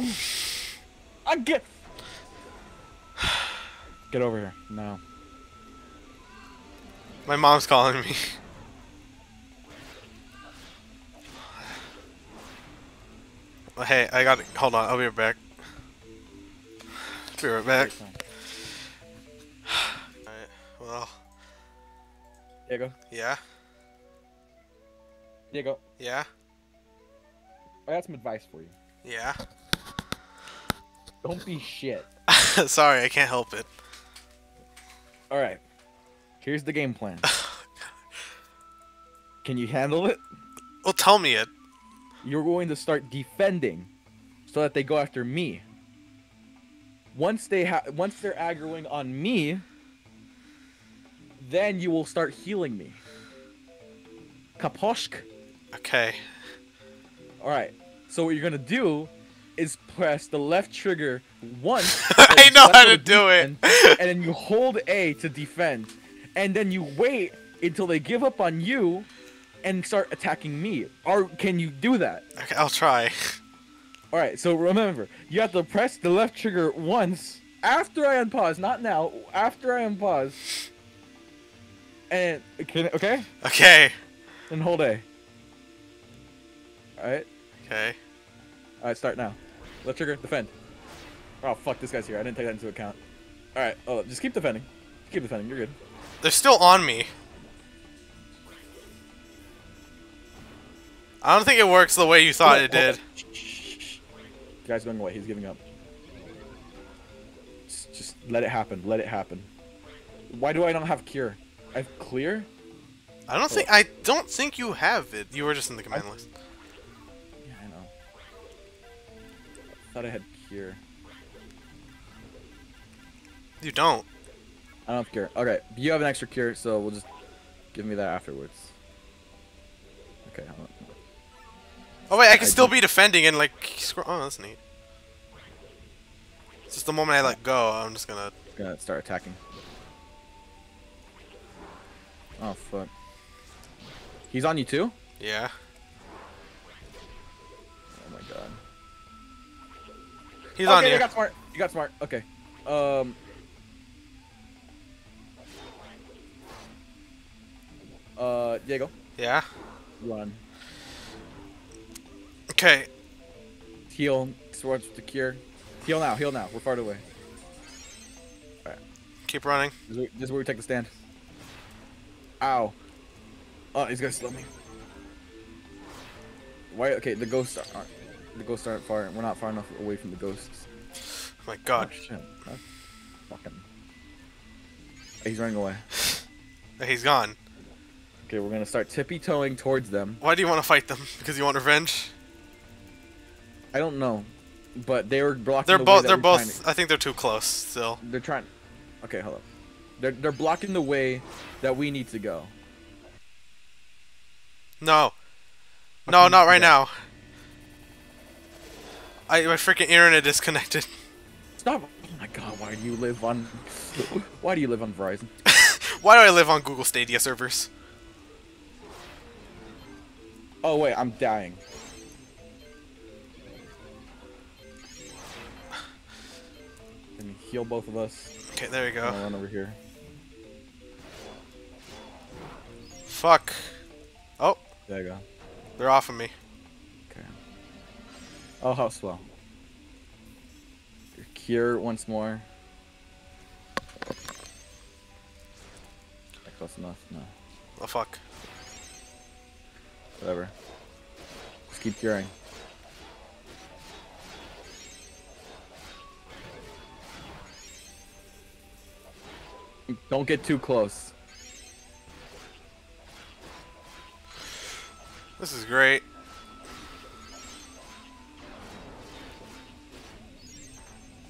I'm dead. I get... Get over here. No. My mom's calling me. Hey, I got it. Hold on, I'll be right back. Be right back. Alright, well. Diego? Yeah? Diego? Yeah? I got some advice for you. Yeah? Don't be shit. Sorry, I can't help it. Alright. Here's the game plan. Can you handle it? Well, tell me it. You're going to start defending so that they go after me. Once they're aggroing on me, then you will start healing me. Kaposhk? Okay. All right. So what you're going to do is press the left trigger once. I know how to do it. And then you hold A to defend. And then you wait until they give up on you. And start attacking me. Or can you do that? Okay, I'll try. Alright, so remember, you have to press the left trigger once after I unpause, not now, after I unpause. And, okay? Okay. And hold A. Alright? Okay. Alright, start now. Left trigger, defend. Oh, fuck, this guy's here. I didn't take that into account. Alright, oh, just keep defending. Keep defending, you're good. They're still on me. I don't think it works the way you thought it did. The guy's going away. He's giving up. Just let it happen. Let it happen. Why do I not have cure? I have clear? I don't think you have it. You were just in the command list. Yeah, I know. I thought I had cure. You don't. I don't have cure. Okay. You have an extra cure, so we'll just give me that afterwards. Okay, hold on. Oh wait, I can still be defending and like scroll. Oh, that's neat. It's just the moment I let go, I'm just gonna start attacking. Oh fuck. He's on you too? Yeah. Oh my god. He's on you. Okay, you got smart. You got smart. Okay. Diego. Yeah. Run. Okay. Heal. Swords to cure. Heal now. Heal now. We're far away. All right. Keep running. This is where we take the stand. Ow. Oh, he's gonna slow me. Why? Okay, the ghosts aren't. The ghosts aren't far. We're not far enough away from the ghosts. Oh my god. Oh, shit. That's fucking. He's running away. He's gone. Okay, we're gonna start tippy-toeing towards them. Why do you want to fight them? Because you want revenge? I don't know, but they were blocking. They're both. They're both. I think they're too close. Still. They're trying. Okay, hold up. They're blocking the way that we need to go. No. No, not right now. My freaking internet is disconnected. Stop! Oh my god! Why do you live on? Why do you live on Verizon? Why do I live on Google Stadia servers? Oh wait, I'm dying. Let me heal both of us. Okay, there you go. I'm gonna run over here. Fuck. Oh. There you go. They're off of me. Okay. Oh, how slow. Your cure once more. That close enough? No. the fuck? Whatever. Let's keep curing. Don't get too close. This is great.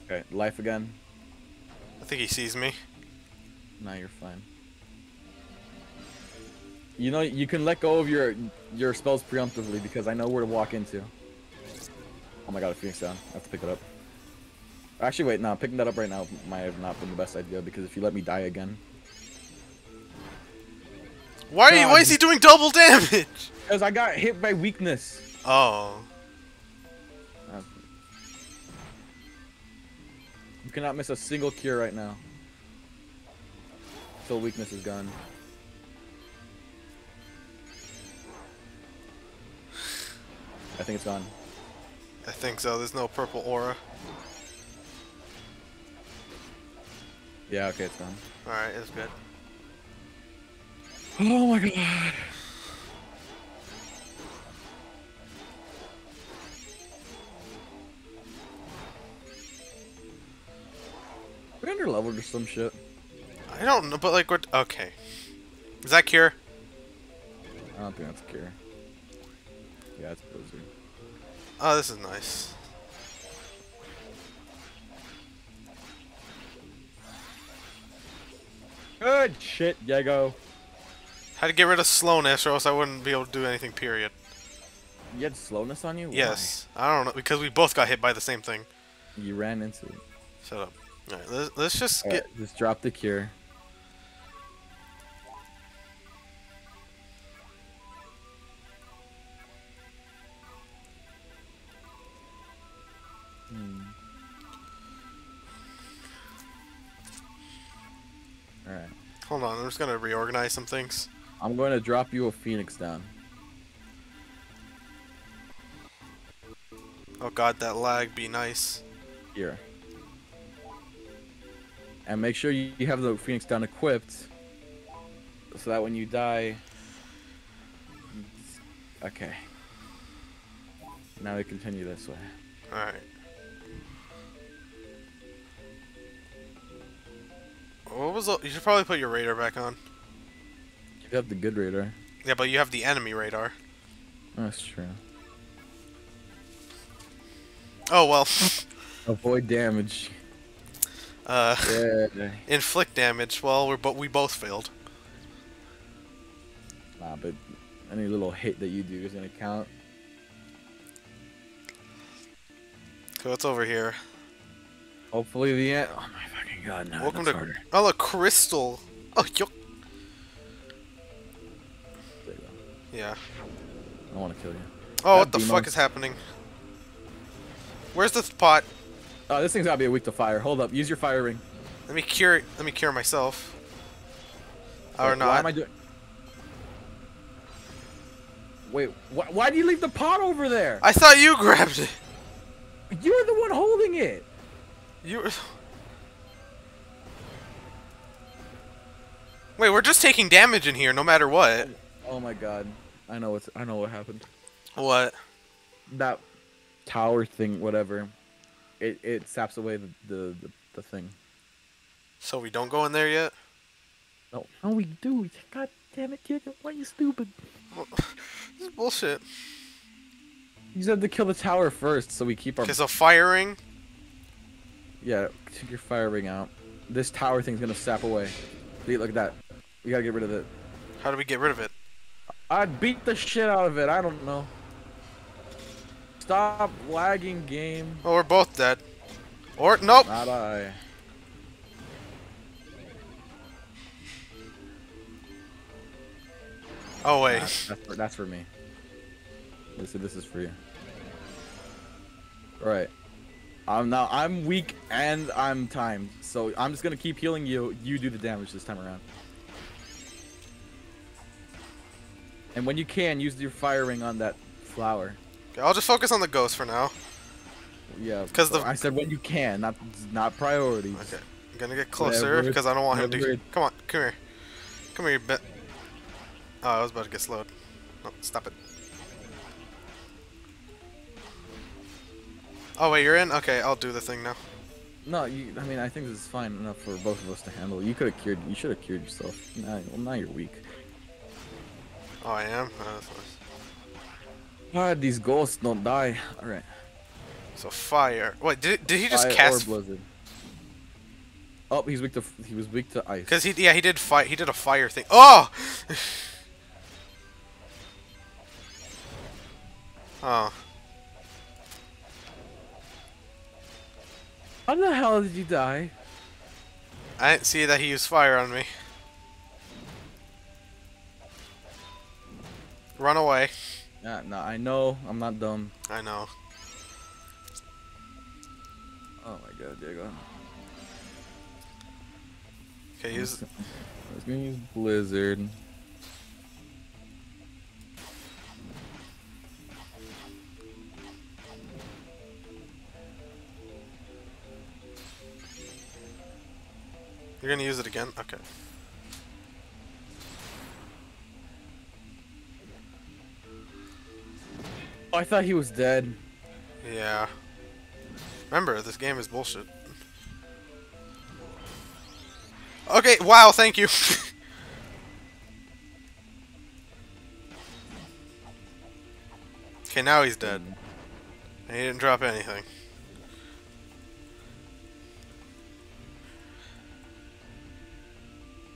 Okay, life again. I think he sees me. No, you're fine. You know, you can let go of your spells preemptively because I know where to walk into. Oh my god, a Phoenix down. I have to pick it up. Actually, wait, no, picking that up right now might have not been the best idea because if you let me die again. Why is he doing double damage? Because I got hit by weakness. Oh. You cannot miss a single cure right now. Until weakness is gone. I think it's gone. I think so. There's no purple aura. Yeah, okay, it's gone. Alright, it's good. Oh my god. We're under-leveled or some shit. I don't know, but like, what? Okay. Is that cure? I don't think that's cure. Yeah, it's Blizzard. Oh, this is nice. Good shit, Yago. Had to get rid of slowness or else I wouldn't be able to do anything, period. You had slowness on you? Yes. Why? I don't know, because we both got hit by the same thing. You ran into it. Shut up. Alright, let's just get... Right, just drop the cure. Alright. Hold on, I'm just gonna reorganize some things. I'm gonna drop you a Phoenix down. Oh god, that lag be nice. Here. And make sure you have the Phoenix down equipped. So that when you die... Okay. Now we continue this way. Alright. What was the, you should probably put your radar back on. You have the good radar. Yeah, but you have the enemy radar. That's true. Oh well. Avoid damage. Yeah. Inflict damage. Well, we both failed. Nah, but any little hit that you do is gonna count. So what's over here? Hopefully the end. Oh my fucking god! No, welcome to. Harder. Oh look, crystal. Oh yo. There you go. Yeah. I don't want to kill you. Oh, what the fuck is happening? Where's the pot? Oh, this thing's gotta be weak to fire. Hold up, use your fire ring. Let me cure. Let me cure myself. Wait, or not? Why am I doing? Wait, why do you leave the pot over there? I thought you grabbed it. You're the one holding it. Wait, we're just taking damage in here, no matter what. Oh my god, I know what happened. What? That tower thing, whatever. It saps away the thing. So we don't go in there yet. No, no, we do. God damn it, kid! Why are you stupid? This is bullshit. You just have to kill the tower first, so we keep our. Because of firing. Yeah, take your fire ring out. This tower thing's gonna sap away. Look at that. We gotta get rid of it. How do we get rid of it? I'd beat the shit out of it. I don't know. Stop lagging, game. Oh, we're both dead. Or nope. Not I. Oh wait. That's for me. This is for you. All right. I'm weak and I'm timed, so I'm just gonna keep healing you. You do the damage this time around. And when you can, use your fire ring on that flower. Okay, I'll just focus on the ghost for now. Yeah. Because I said when you can, not priorities. Okay. I'm gonna get closer because I don't want him to. Come on, come here, you Oh, I was about to get slowed. No, stop it. Oh wait, you're in? Okay, I'll do the thing now. No, you, I mean, I think this is fine enough for both of us to handle. You could have cured, you should have cured yourself. Now, well, now you're weak. Oh, I am? That's nice. God, these ghosts don't die. Alright. So fire. Wait, did he just fire cast? Or Blizzard. Oh, he's weak to ice. Cause he did fight. He did a fire thing. Oh. Oh. How the hell did you die? I didn't see that he used fire on me. Run away. Nah, I know. I'm not dumb. I know. Oh my god, Diego. Okay, use. I was gonna use Blizzard. You're gonna use it again? Okay. Oh, I thought he was dead. Yeah. Remember, this game is bullshit. Okay, wow, thank you. Okay, now he's dead. And he didn't drop anything.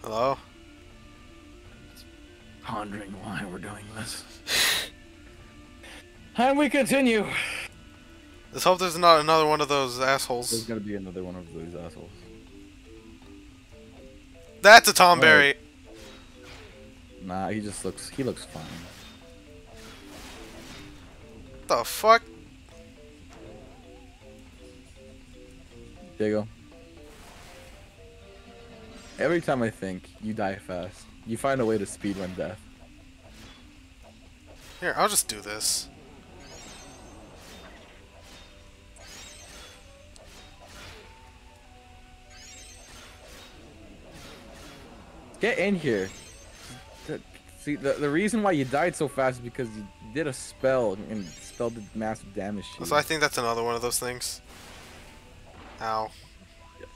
Hello? Pondering why we're doing this. And we continue. Let's hope there's not another one of those assholes. There's gonna be another one of those assholes. That's a Tom Berry. Nah, he just looks fine. The fuck? Diego. Every time I think you die fast, you find a way to speedrun death. Here, I'll just do this. Get in here. See, the reason why you died so fast is because you did a spell, and the spell did massive damage to you. So I think that's another one of those things. Ow. Yes,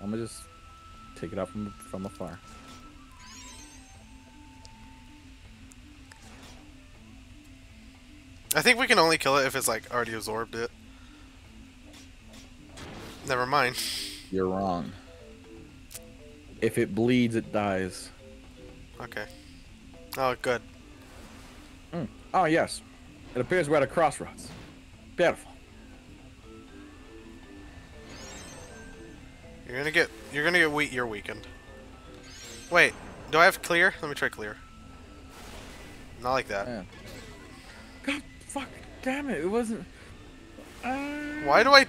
I'm gonna just take it out from afar. I think we can only kill it if it's like already absorbed it. Never mind. You're wrong. If it bleeds, it dies. Okay. Oh, good. Mm. Oh, yes. It appears we're at a crossroads. Beautiful. You're gonna get wheat your weakened. Wait, do I have clear? Let me try clear. Not like that. Man. God, fuck, damn it! It wasn't. Why do I?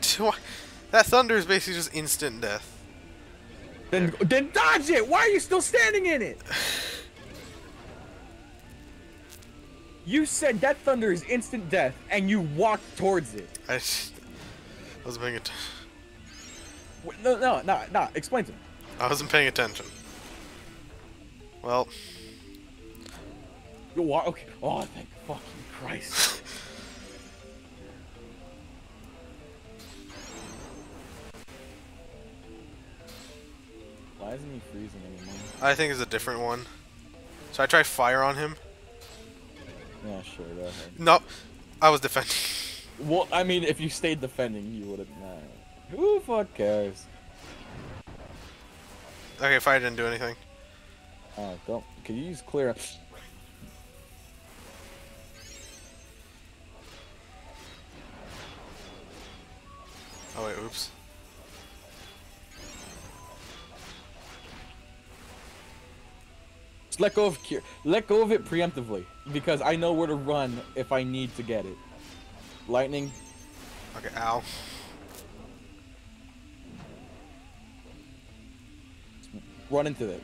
That thunder is basically just instant death. Then dodge it! Why are you still standing in it? You said that thunder is instant death, and you walked towards it. I wasn't paying attention. No, explain to me. I wasn't paying attention. Well. You walk, okay. Oh, thank fucking Christ. Why isn't he freezing anymore? I think it's a different one. So I try fire on him. Yeah, sure. Go ahead. No, I was defending. Well, I mean, if you stayed defending, you would have. Nah. Who fuck cares? Okay, fire didn't do anything. Oh, don't. Can you use clear? Oh wait, oops. Let go of cure. Let go of it preemptively, because I know where to run if I need to get it. Lightning. Okay, ow. Run into it.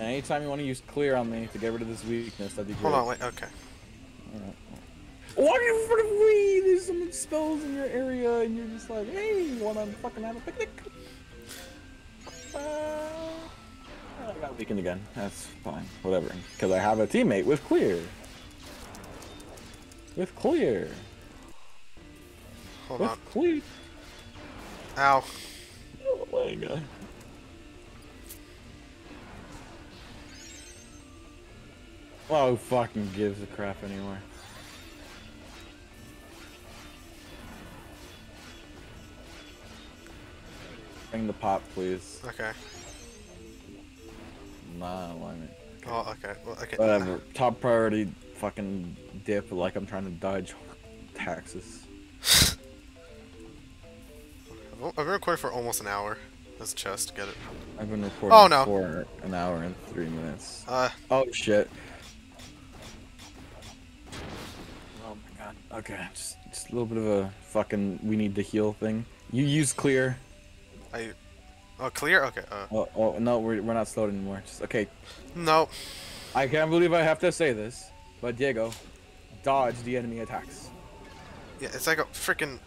And anytime you want to use clear on me to get rid of this weakness, that'd be great. Hold on, wait, okay. Alright. What if we there's some spells in your area, and you're just like, hey, you wanna fucking have a picnic? I got weakened again. That's fine. Whatever. Because I have a teammate with Clear. With Clear. Hold on. Clear. Ow. Oh my god. Oh, who fucking gives a crap anymore? Bring the pop, please. Okay. Nah, why not? Okay. Oh, okay. Well, okay. Whatever. Top priority, fucking dip like I'm trying to dodge taxes. I've been recording for almost an hour. That's a chest. Get it. I've been recording for an hour and 3 minutes. Oh shit. Oh my god. Okay, just a little bit of a fucking we need to heal thing. You use Clear. Oh, Clear? Okay. Oh no, we're not slowed anymore. Just okay. No. I can't believe I have to say this, but Diego, dodge the enemy attacks. Yeah, it's like a freaking.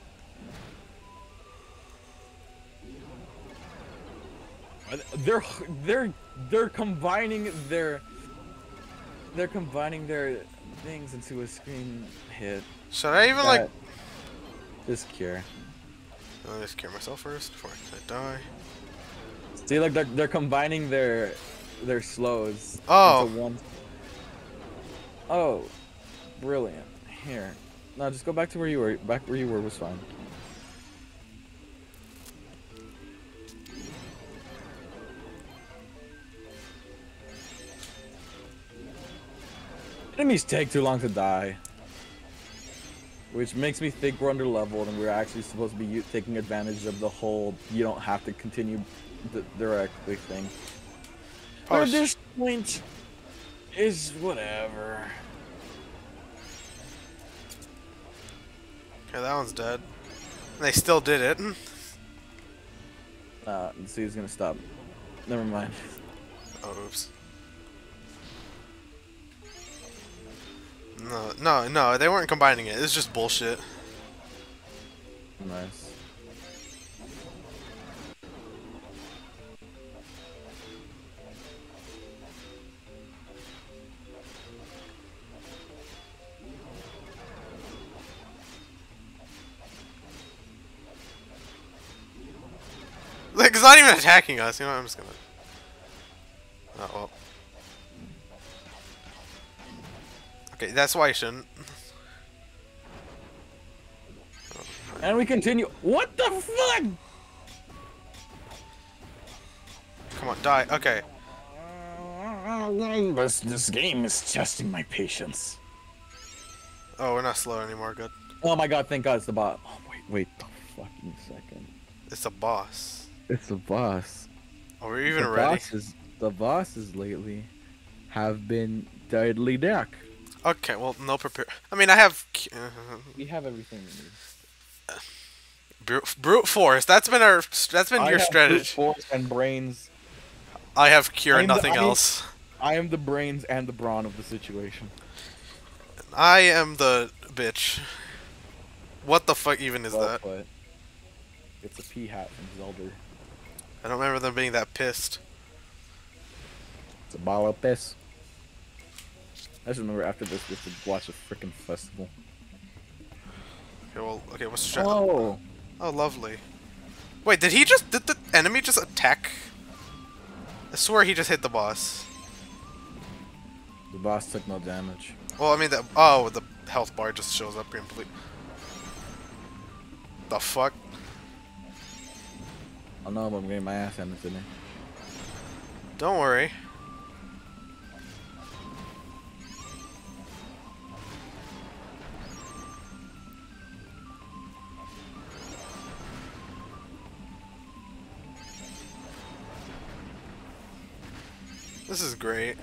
They're combining their things into a screen hit. Should I even like just cure? I'll just cure myself first before I die. See, like they're combining their slows. Oh. Into one. Oh, brilliant. Here, no, just go back to where you were. Back where you were was fine. Enemies take too long to die, which makes me think we're under-leveled and we're actually supposed to be taking advantage of the whole you don't have to continue directly thing. But at this point, is whatever. Okay, that one's dead. They still did it. See, he's gonna stop. Never mind. Oh, oops. No, no, no, they weren't combining it. It's just bullshit. Nice. Like, it's not even attacking us. You know what? I'm just gonna... Oh, well. Okay, that's why I shouldn't. And we continue. What the fuck? Come on, die. Okay. This game is testing my patience. Oh, we're not slow anymore. Good. Oh my god, thank god it's the boss. Oh, wait a fucking second. It's a boss. It's a boss. Are we even ready? The bosses lately have been deadly dark. Okay, well, no prepare. I mean, I have. We have everything we need. Brute force. That's been our. That's been your strategy. Brute force and brains. I have cure and nothing else. I am the brains and the brawn of the situation. I am the bitch. What the fuck even is that? Put. It's a pea hat from Zelda. I don't remember them being that pissed. It's a ball of piss. I just remember after this, we have to watch a freaking festival. Okay, well, okay, what's the strategy? Oh! Oh, lovely. Wait, did the enemy just attack? I swear he just hit the boss. The boss took no damage. Well, I mean, the health bar just shows up complete. The fuck? I know, but I'm getting my ass handed to me. Don't worry. This is great.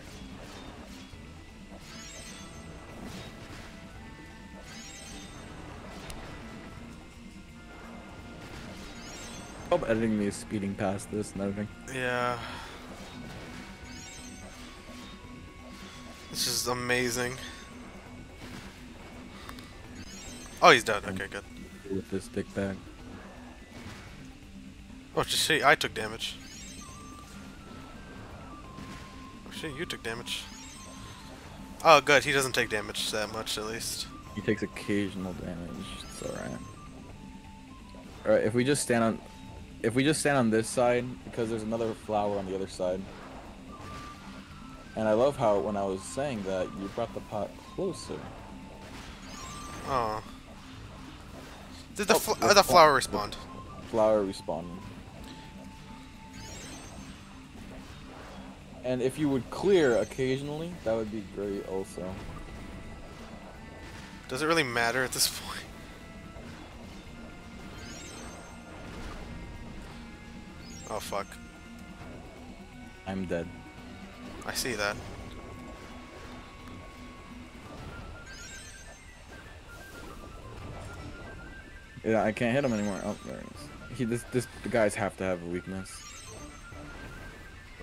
I hope editing me is speeding past this and everything. Yeah. This is amazing. Oh, he's dead. Okay, good. With this dick bag. Oh, shit, I took damage. Oh, shit, you took damage. Oh, good, he doesn't take damage that much, at least. He takes occasional damage, it's alright. Alright, if we just stand on this side, because there's another flower on the other side. And I love how, when I was saying that, you brought the pot closer. Oh. Did the flower respond? Flower responding. And if you would clear occasionally, that would be great also. Does it really matter at this point? Oh fuck. I'm dead. I see that. Yeah, I can't hit him anymore. Oh, there he is. The guys have to have a weakness.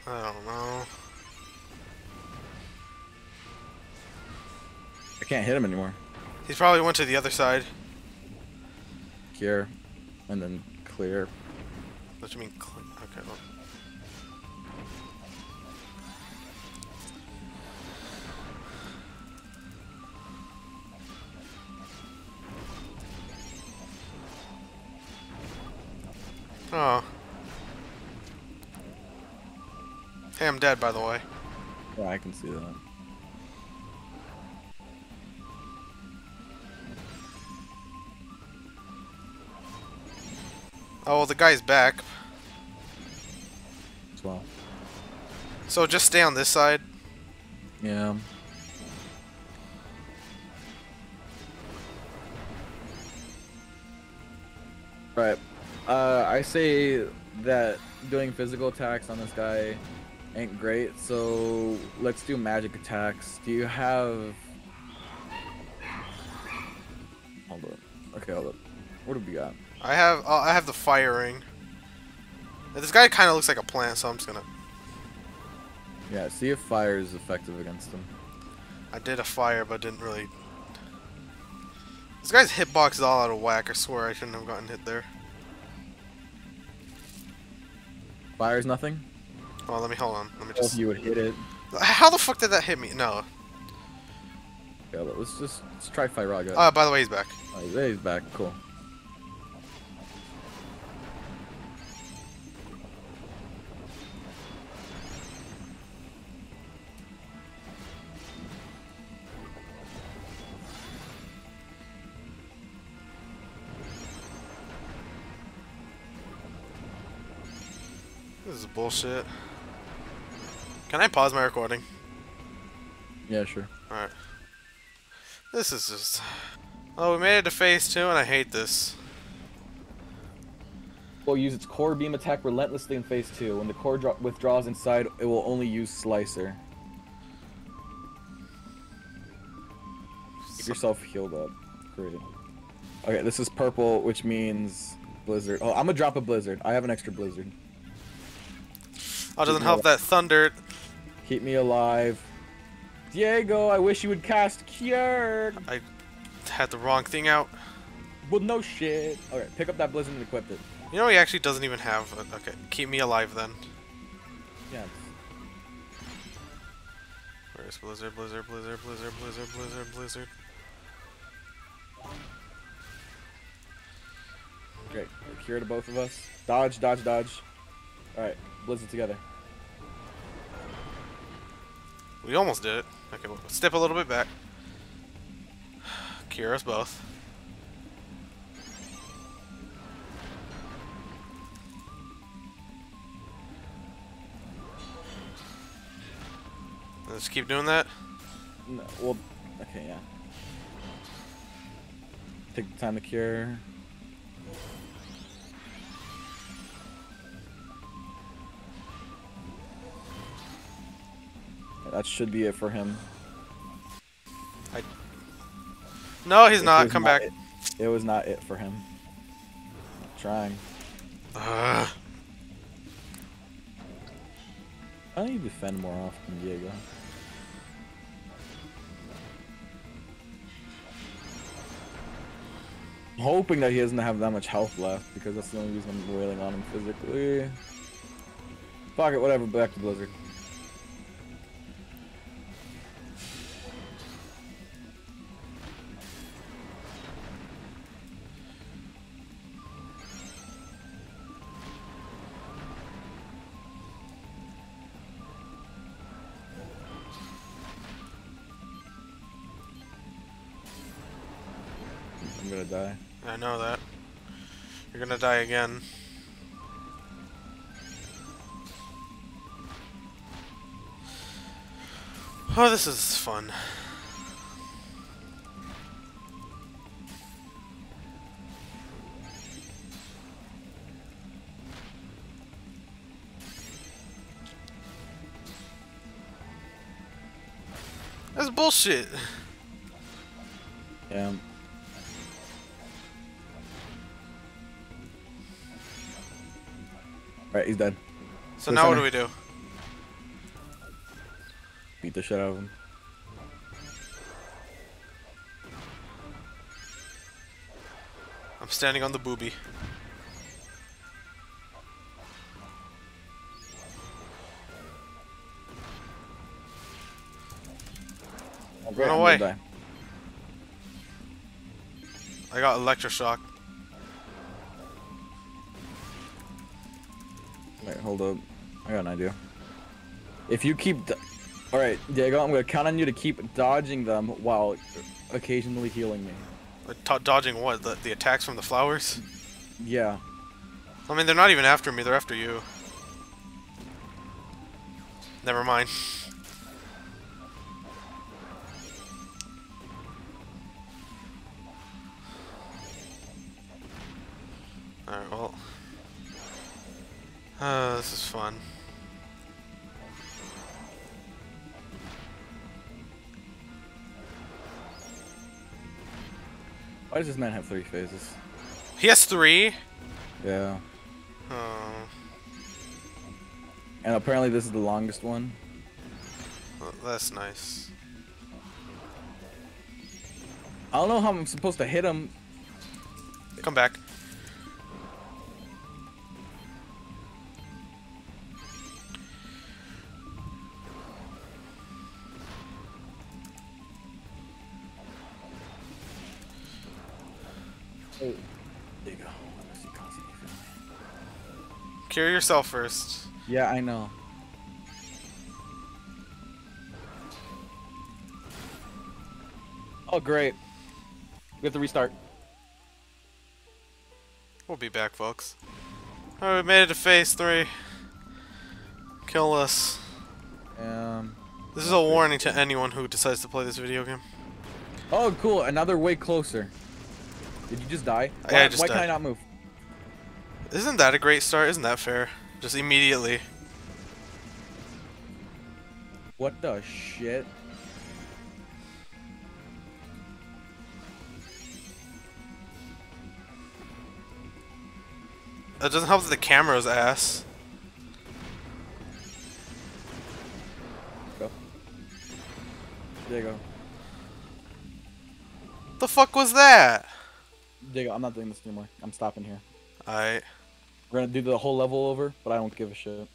I don't know. I can't hit him anymore. He probably went to the other side. Here, and then clear. What do you mean clear? Okay, well. Oh. Hey, I'm dead, by the way. Yeah, I can see that. Oh, well, the guy's back. As well. So just stay on this side. Yeah. Right. I say that doing physical attacks on this guy ain't great, so let's do magic attacks. Do you have... Hold up. Okay, hold up. What do we got? I have the fire ring. This guy kind of looks like a plant, so I'm just gonna... Yeah, see if fire is effective against him. I did a fire, but didn't really... This guy's hitbox is all out of whack, I swear I shouldn't have gotten hit there. Fire's nothing? Oh, let me hold on. Let me just... You would hit it. How the fuck did that hit me? No. Yeah, but let's try Fire Rod. Oh, by the way, he's back. Oh, he's back. Cool. This is bullshit. Can I pause my recording? Yeah, sure. Alright. This is just... Oh, we made it to phase 2 and I hate this. Will use its core beam attack relentlessly in phase 2. When the core withdraws inside, it will only use Slicer. Keep yourself healed up. Great. Okay, this is purple, which means Blizzard. Oh, I'm gonna drop a Blizzard. I have an extra Blizzard. Oh, doesn't help that thunder. Keep me alive. Diego, I wish you would cast Cure. I had the wrong thing out. Well, no shit. Okay, pick up that Blizzard and equip it. You know, he actually doesn't even have a... Okay, keep me alive then. Yeah. Where's Blizzard, Blizzard, Blizzard, Blizzard, Blizzard, Blizzard, Blizzard? Great. Cure to both of us. Dodge, dodge, dodge. Alright. Blizzard together. We almost did it. Okay, well, step a little bit back. Cure us both. Let's keep doing that. No, well, okay, yeah. Take the time to cure. That should be it for him. No, he's not. Come back. It was not it for him. I'm trying. I need to defend more often, Diego. I'm hoping that he doesn't have that much health left, because that's the only reason I'm railing on him physically. Fuck it, whatever, back to Blizzard. I'm gonna die. I know that. You're gonna die again. Oh, this is fun. That's bullshit. Yeah. Alright, he's dead. So now what do we do? Beat the shit out of him. I'm standing on the booby. Okay, run away. I got electroshock. Wait, hold up. I got an idea. If you keep... Alright, Diego, I'm gonna count on you to keep dodging them while occasionally healing me. Dodging what? The attacks from the flowers? Yeah. I mean, they're not even after me, they're after you. Never mind. Alright, well... this is fun. Why does this man have 3 phases? He has 3? Yeah. Oh. And apparently this is the longest one. Well, that's nice. I don't know how I'm supposed to hit him. Come back. Cure yourself first. Yeah, I know. Oh, great. We have to restart. We'll be back, folks. Oh, we made it to phase 3. Kill us. This is a warning to anyone who decides to play this video game. Oh, cool. Another way closer. Did you just die? Yeah, I just died. Why can I not move? Isn't that a great start? Isn't that fair? Just immediately. What the shit? That doesn't help the camera's ass. Go. There you go. The fuck was that? There you go. I'm not doing this anymore. I'm stopping here. Alright. We're gonna do the whole level over, but I don't give a shit.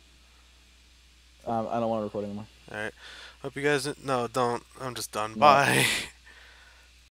I don't want to record anymore. Alright. Hope you guys... No, don't. I'm just done. No. Bye.